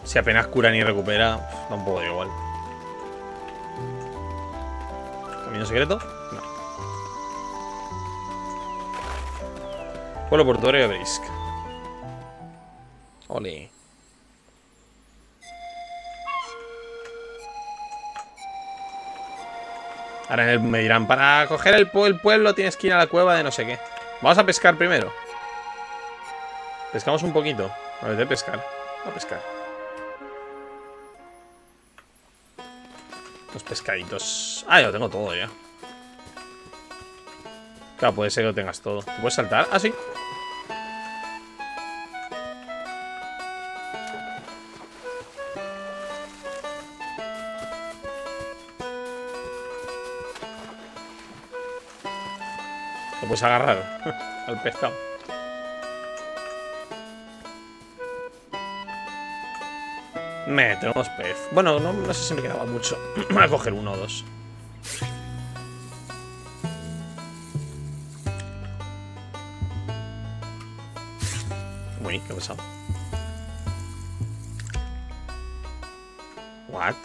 Si apenas cura ni recupera, da un poco de igual. ¿Camino secreto? No. Pueblo portuario de Brisk. Ole. Ahora me dirán, para coger el, el pueblo tienes que ir a la cueva de no sé qué. Vamos a pescar primero. Pescamos un poquito. A ver, de pescar. A pescar. Los pescaditos. Ah, ya lo tengo todo ya. Claro, puede ser que lo tengas todo. ¿Te puedes saltar? Ah, sí. Puedes agarrar al pescado. Me, tenemos pez. Bueno, no, no sé si me quedaba mucho. Voy a coger uno o dos. Uy, qué pesado. What?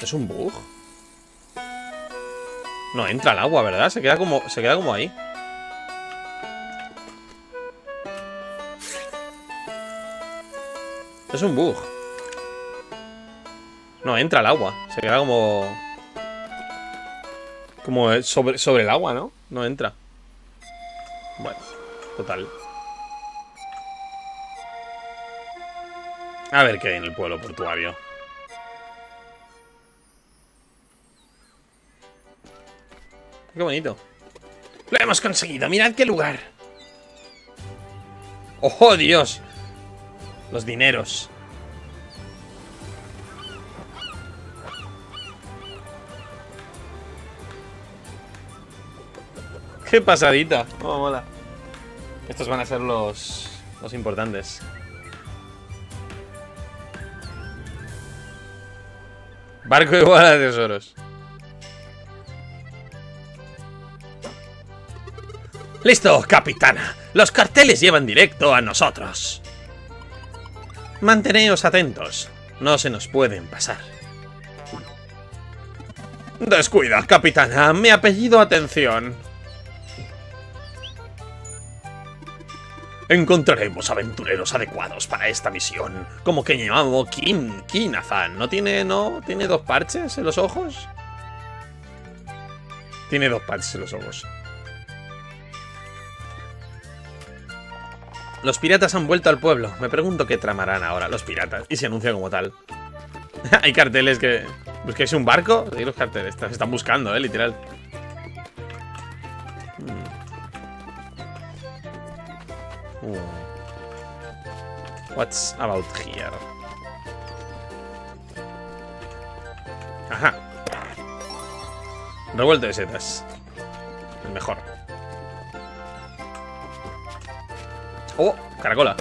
¿Es un bug? No entra el agua, ¿verdad? Se queda como, se queda como ahí. Es un bug. No entra el agua. Se queda como... Como sobre, sobre el agua, ¿no? No entra. Bueno, total. A ver qué hay en el pueblo portuario. Qué bonito. Lo hemos conseguido, mirad qué lugar. ¡Oh, Dios! Los dineros. ¡Qué pasadita! ¡Oh, mola! Estos van a ser los, los importantes. Barco igual a tesoros. ¡Listo, capitana! ¡Los carteles llevan directo a nosotros! Manteneos atentos. No se nos pueden pasar. Descuida, capitana. Me apellido atención. Encontraremos aventureros adecuados para esta misión. Como que llamamos Kim, Kinazan. ¿No tiene, no? ¿Tiene dos parches en los ojos? Tiene dos parches en los ojos. Los piratas han vuelto al pueblo. Me pregunto qué tramarán ahora los piratas. Y se anuncia como tal. Hay carteles que... ¿Buscáis un barco? Sí, los carteles. Se están buscando, eh, literal. Hmm. Uh. What's about here? Ajá. Revuelto de setas. El mejor. ¡Oh! ¡Caracola!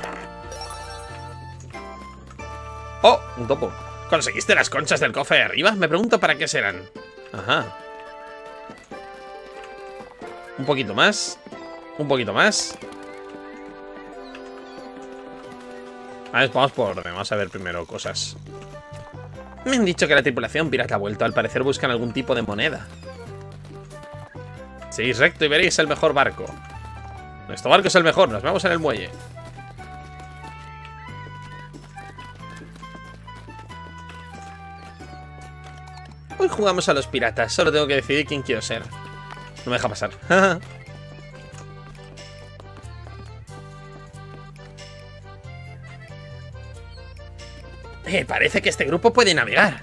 ¡Oh! Un topo. ¿Conseguiste las conchas del cofre de arriba? Me pregunto para qué serán. Ajá. Un poquito más. Un poquito más. A ver, vamos por orden. Vamos a ver primero cosas. Me han dicho que la tripulación pirata ha vuelto. Al parecer buscan algún tipo de moneda. Seguís recto y veréis el mejor barco. Nuestro barco es el mejor, nos vemos en el muelle. Hoy jugamos a los piratas, solo tengo que decidir quién quiero ser. No me deja pasar. eh, parece que este grupo puede navegar.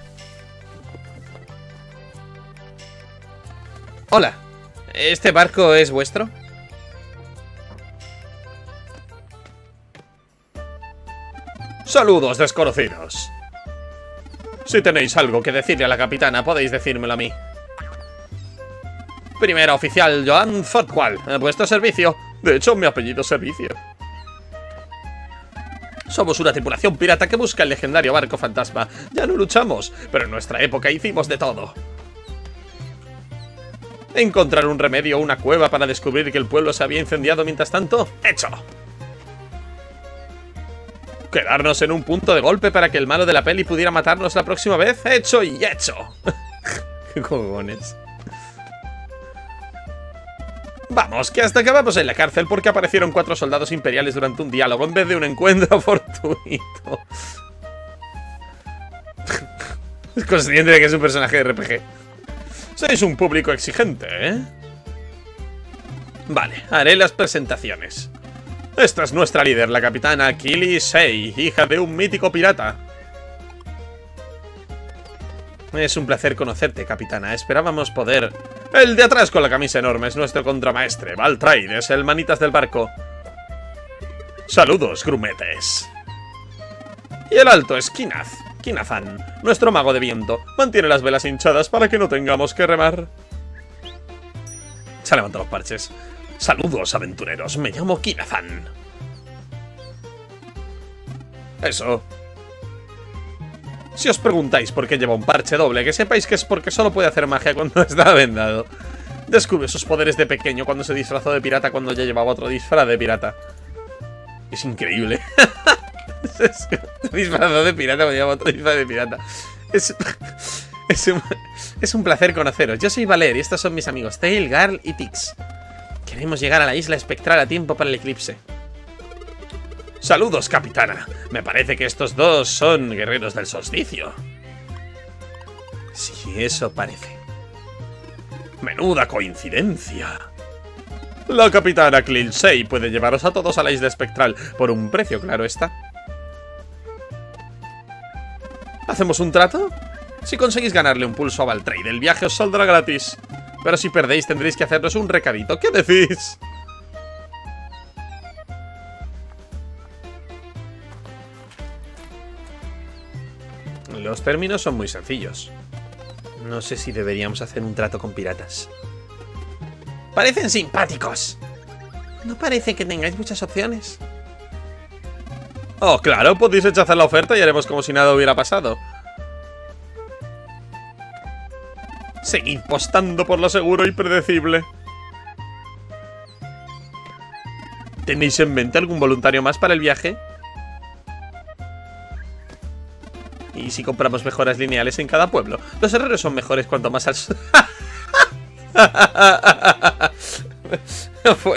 Hola, ¿este barco es vuestro? Saludos, desconocidos. Si tenéis algo que decirle a la capitana, podéis decírmelo a mí. Primera oficial Joan Fortwell, a vuestro servicio. De hecho, mi apellido es Servicio. Somos una tripulación pirata que busca el legendario barco fantasma. Ya no luchamos, pero en nuestra época hicimos de todo. ¿Encontrar un remedio o una cueva para descubrir que el pueblo se había incendiado mientras tanto? ¡Hecho! ¿Quedarnos en un punto de golpe para que el malo de la peli pudiera matarnos la próxima vez? ¡Hecho y hecho! ¡Qué cojones! Vamos, que hasta acabamos en la cárcel porque aparecieron cuatro soldados imperiales durante un diálogo en vez de un encuentro fortuito. Es consciente de que es un personaje de R P G. Sois un público exigente, ¿eh? Vale, haré las presentaciones. Esta es nuestra líder, la capitana Kili Sei, hija de un mítico pirata. Es un placer conocerte, capitana. Esperábamos poder... El de atrás con la camisa enorme es nuestro contramaestre, Valtraides, el manitas del barco. Saludos, grumetes. Y el alto es Kinaz, Kinazan, nuestro mago de viento. Mantiene las velas hinchadas para que no tengamos que remar. Se ha levantado los parches. Saludos, aventureros. Me llamo Kinazan. Eso. Si os preguntáis por qué lleva un parche doble, que sepáis que es porque solo puede hacer magia cuando está vendado. Descubre sus poderes de pequeño cuando se disfrazó de pirata, cuando ya llevaba otro disfraz de pirata. Es increíble. Se disfrazó de pirata cuando llevaba otro disfraz de pirata. Es... Es un... es un placer conoceros. Yo soy Valere y estos son mis amigos Tail, Garl y Tix. Queremos llegar a la Isla Espectral a tiempo para el eclipse. Saludos, capitana. Me parece que estos dos son guerreros del solsticio. Sí, eso parece. Menuda coincidencia. La capitana Cleanseye puede llevaros a todos a la Isla Espectral por un precio, claro está. ¿Hacemos un trato? Si conseguís ganarle un pulso a Valtraide, el viaje os saldrá gratis. Pero si perdéis tendréis que hacernos un recadito. ¿Qué decís? Los términos son muy sencillos. No sé si deberíamos hacer un trato con piratas. ¡Parecen simpáticos! No parece que tengáis muchas opciones. Oh, claro, podéis rechazar la oferta y haremos como si nada hubiera pasado. Seguid postando por lo seguro y predecible. ¿Tenéis en mente algún voluntario más para el viaje? Y si compramos mejoras lineales en cada pueblo. Los herreros son mejores cuanto más al sur.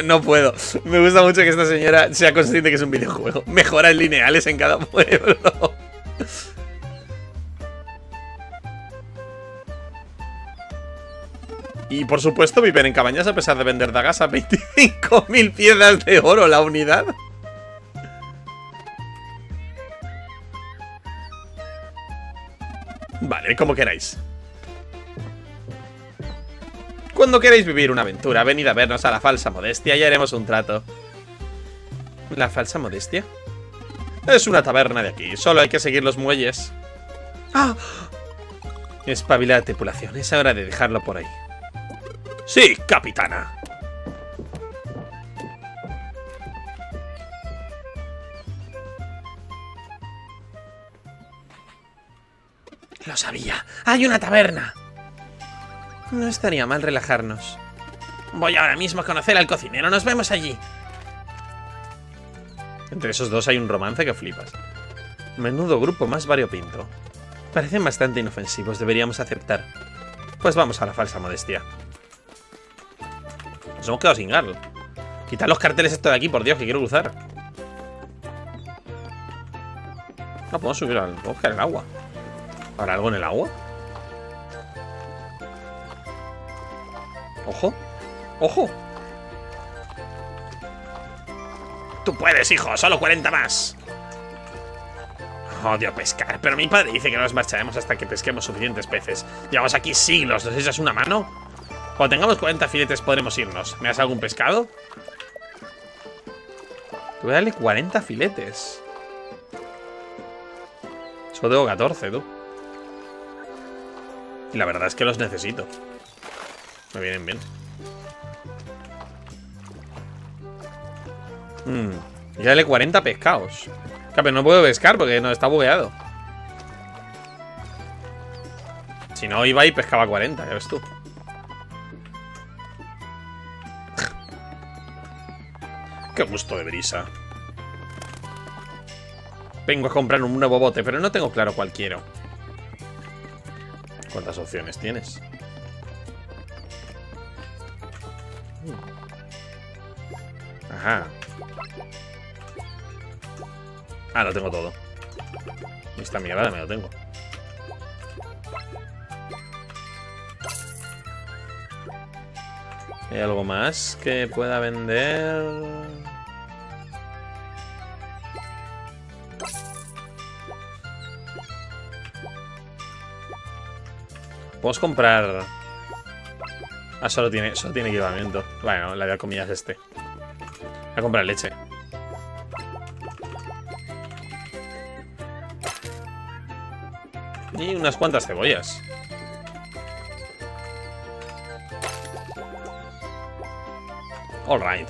No puedo. Me gusta mucho que esta señora sea consciente que es un videojuego. Mejoras lineales en cada pueblo. Y por supuesto viven en cabañas a pesar de vender dagas a veinticinco mil piezas de oro la unidad. Vale, como queráis. Cuando queréis vivir una aventura, venid a vernos a la Falsa Modestia y haremos un trato. ¿La Falsa Modestia? Es una taberna de aquí, solo hay que seguir los muelles. ¡Ah! Espabilad, tripulación, es hora de dejarlo por ahí. ¡Sí, capitana! Lo sabía. ¡Hay una taberna! No estaría mal relajarnos. Voy ahora mismo a conocer al cocinero. Nos vemos allí. Entre esos dos hay un romance que flipas. Menudo grupo más variopinto. Parecen bastante inofensivos. Deberíamos aceptar. Pues vamos a la Falsa Modestia. Nos hemos quedado sin Garl. Quitad los carteles esto de aquí, por Dios, que quiero cruzar. No podemos subir al... Vamos a buscar el agua. ¿Habrá algo en el agua? ¡Ojo! ¡Ojo! ¡Tú puedes, hijo! ¡Solo cuarenta más! Odio pescar, pero mi padre dice que no nos marcharemos hasta que pesquemos suficientes peces. Llevamos aquí siglos, ¿nos echas una mano? Cuando tengamos cuarenta filetes podremos irnos. ¿Me das algún pescado? Te voy a darle cuarenta filetes. Solo tengo catorce, tú. Y la verdad es que los necesito. Me vienen bien. Mm, ya dale cuarenta pescados. Pero no puedo pescar porque no está bugueado. Si no, iba y pescaba cuarenta, ya ves tú. Qué gusto de brisa. Vengo a comprar un nuevo bote, pero no tengo claro cuál quiero. ¿Cuántas opciones tienes? Ajá. Ah, lo tengo todo. Esta mierda me lo tengo. ¿Hay algo más que pueda vender? Podemos comprar... Ah, solo tiene, solo tiene equipamiento. Bueno, la de comida es este. Voy a comprar leche. Y unas cuantas cebollas. All right.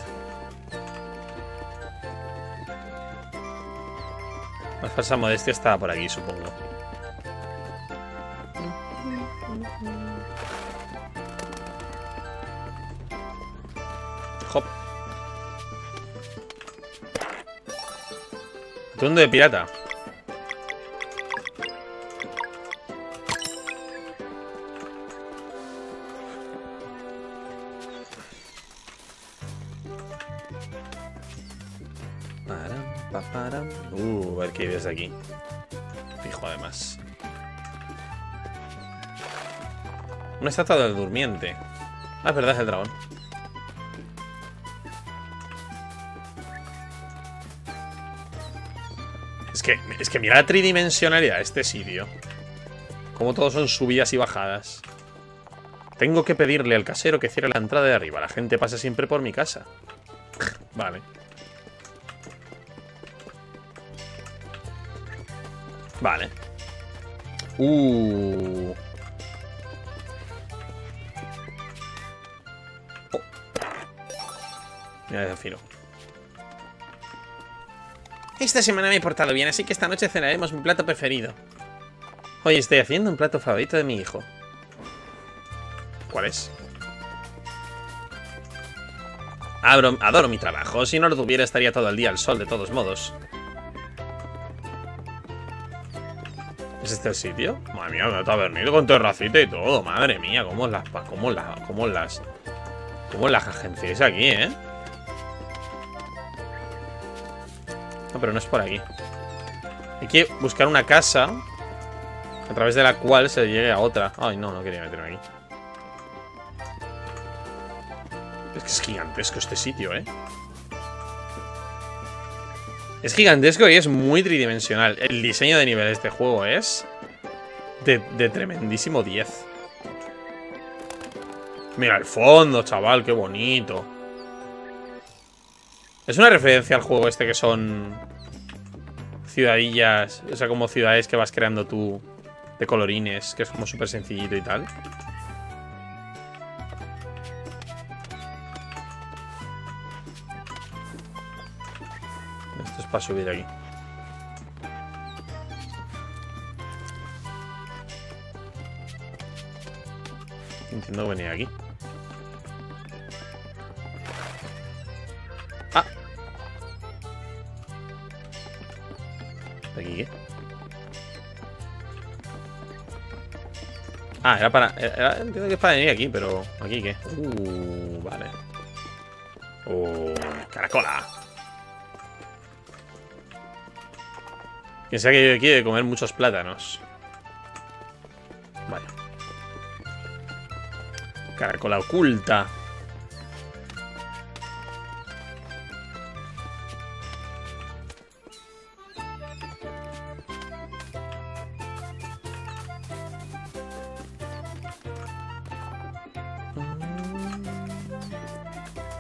La falsa modestia estaba por aquí, supongo. Hop. Atún de pirata. Uh, a ver qué hay desde aquí. Fijo, además. Una estatua del durmiente. Ah, es verdad, es el dragón. Es que, es que mira la tridimensionalidad de este sitio. Como todos son subidas y bajadas. Tengo que pedirle al casero que cierre la entrada de arriba. La gente pasa siempre por mi casa. Vale. Vale. Uh. Oh. Ya desafino. Esta semana me he portado bien, así que esta noche cenaremos mi plato preferido. Hoy estoy haciendo un plato favorito de mi hijo. ¿Cuál es? Abro, adoro mi trabajo. Si no lo tuviera, estaría todo el día al sol, de todos modos. ¿Es este el sitio? Madre mía, una tabernita con terracita y todo. Madre mía, cómo las... Cómo las... Cómo las... Cómo las agencias aquí, ¿eh? No, pero no es por aquí. Hay que buscar una casa a través de la cual se llegue a otra. Ay, no, no quería meterme aquí. Es que es gigantesco este sitio, ¿eh? Es gigantesco y es muy tridimensional. El diseño de nivel de este juego es de, de tremendísimo diez. Mira el fondo, chaval, qué bonito. Es una referencia al juego este que son ciudadillas, o sea, como ciudades que vas creando tú de colorines, que es como súper sencillito y tal. Para subir aquí. Entiendo venir aquí. Ah. ¿Aquí qué? Ah, era para... Era, entiendo que es para venir aquí, pero... ¿Aquí qué? Uh, vale. Oh, caracola. Quien sea que yo quiere comer muchos plátanos. Vale. Caracola oculta.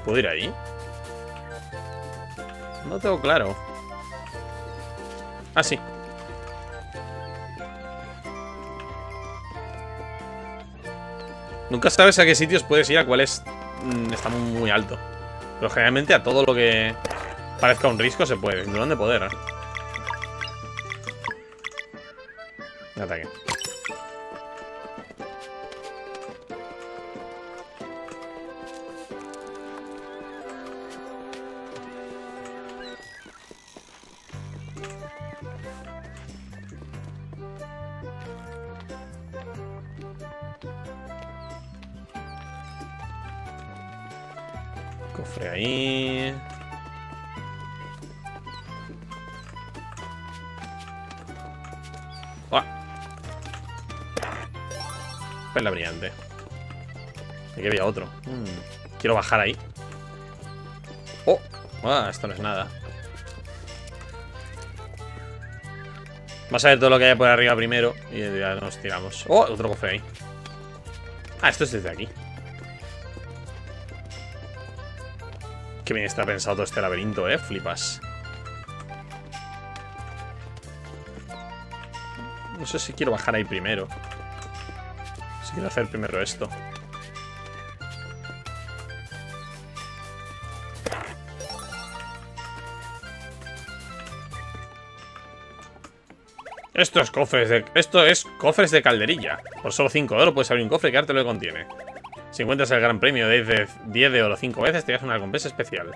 ¿Puedo ir ahí? No tengo claro. Ah, sí. Nunca sabes a qué sitios puedes ir, a cuáles mmm, está muy alto. Pero generalmente a todo lo que parezca un risco se puede. No han de poder, ¿eh? Ataque. Cofre ahí. Perla brillante. Aquí había otro. Mm. Quiero bajar ahí. Oh, ah, esto no es nada. Vas a ver todo lo que hay por arriba primero y ya nos tiramos. Oh, otro cofre ahí. Ah, esto es desde aquí. Qué bien está pensado todo este laberinto, eh. Flipas. No sé si quiero bajar ahí primero. Quiero hacer primero esto. Esto es cofres de... Esto es cofres de calderilla. Por solo cinco de oro puedes abrir un cofre y quedarte lo que contiene. Si encuentras el gran premio de diez de oro cinco veces, te das una recompensa especial.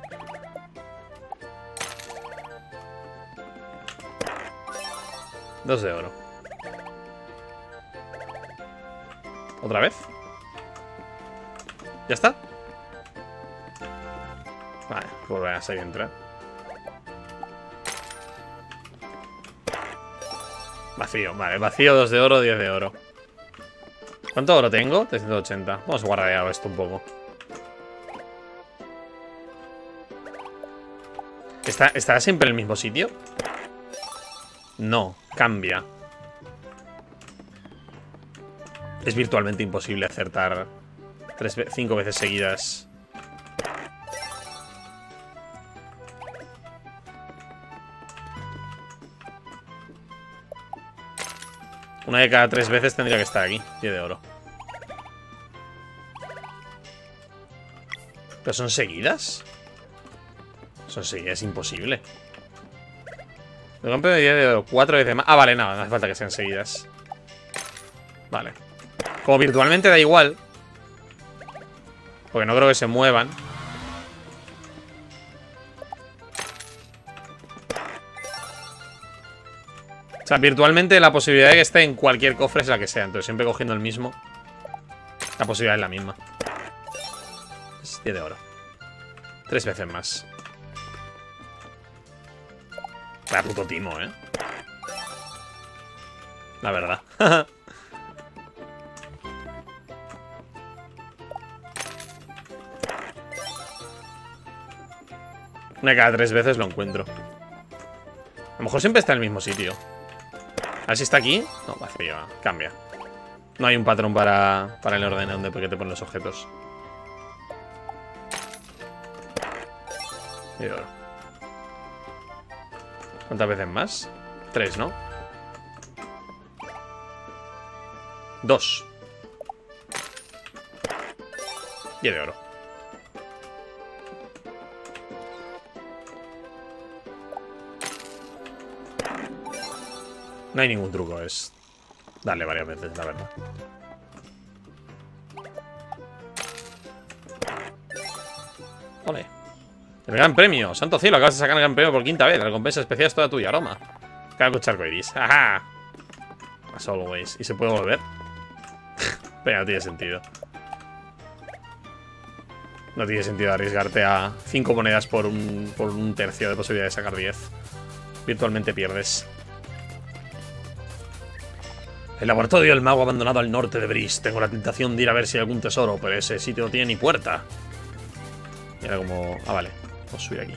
dos de oro. ¿Otra vez? ¿Ya está? Vale, volver a salir a entrar. Vacío, vale, vacío, dos de oro, diez de oro. ¿Cuánto oro tengo? trescientos ochenta. Vamos a guardar esto un poco. ¿Está, ¿Estará siempre en el mismo sitio? No, cambia. Es virtualmente imposible acertar tres, cinco veces seguidas. Una de cada tres veces tendría que estar aquí. diez de oro. ¿Pero son seguidas? Son seguidas, imposible. El campeón de diez de oro. Cuatro veces más. Ah, vale, no, no hace falta que sean seguidas. Vale. Como virtualmente da igual, porque no creo que se muevan. O sea, virtualmente la posibilidad de que esté en cualquier cofre es la que sea. Entonces siempre cogiendo el mismo, la posibilidad es la misma. Es diez de oro. Tres veces más. Vaya puto timo, eh. La verdad. Jaja. Una cada tres veces lo encuentro. A lo mejor siempre está en el mismo sitio. A ver si está aquí. No, vacío. Cambia. No hay un patrón para, para el orden donde porque te ponen los objetos. Y ahora. ¿Cuántas veces más? Tres, ¿no? Dos. Y de oro. No hay ningún truco, es darle varias veces, la verdad. Ole. El gran premio. Santo cielo, acabas de sacar el gran premio por quinta vez. La recompensa especial es toda tuya, Roma. Cargo charcoiris. Ajá. As always. ¿Y se puede volver? Pero no tiene sentido. No tiene sentido arriesgarte a cinco monedas por un, por un tercio de posibilidad de sacar diez. Virtualmente pierdes. El laboratorio del mago abandonado al norte de Brisk. Tengo la tentación de ir a ver si hay algún tesoro, pero ese sitio no tiene ni puerta. Y era como... Ah, vale. Vamos a subir aquí.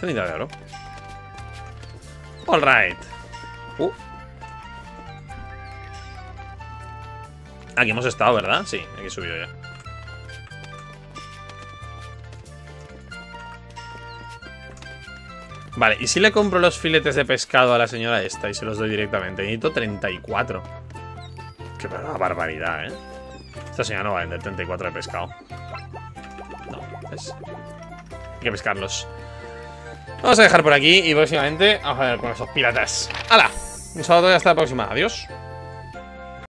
Tenida de oro. All right. Uh. Aquí hemos estado, ¿verdad? Sí, aquí he subido ya. Vale, ¿y si le compro los filetes de pescado a la señora esta y se los doy directamente? Necesito treinta y cuatro. Qué barbaridad, ¿eh? Esta señora no va a vender treinta y cuatro de pescado. No, ¿ves? Hay que pescarlos. Vamos a dejar por aquí y próximamente vamos a ver con esos piratas. ¡Hala! Un saludo y hasta la próxima. Adiós.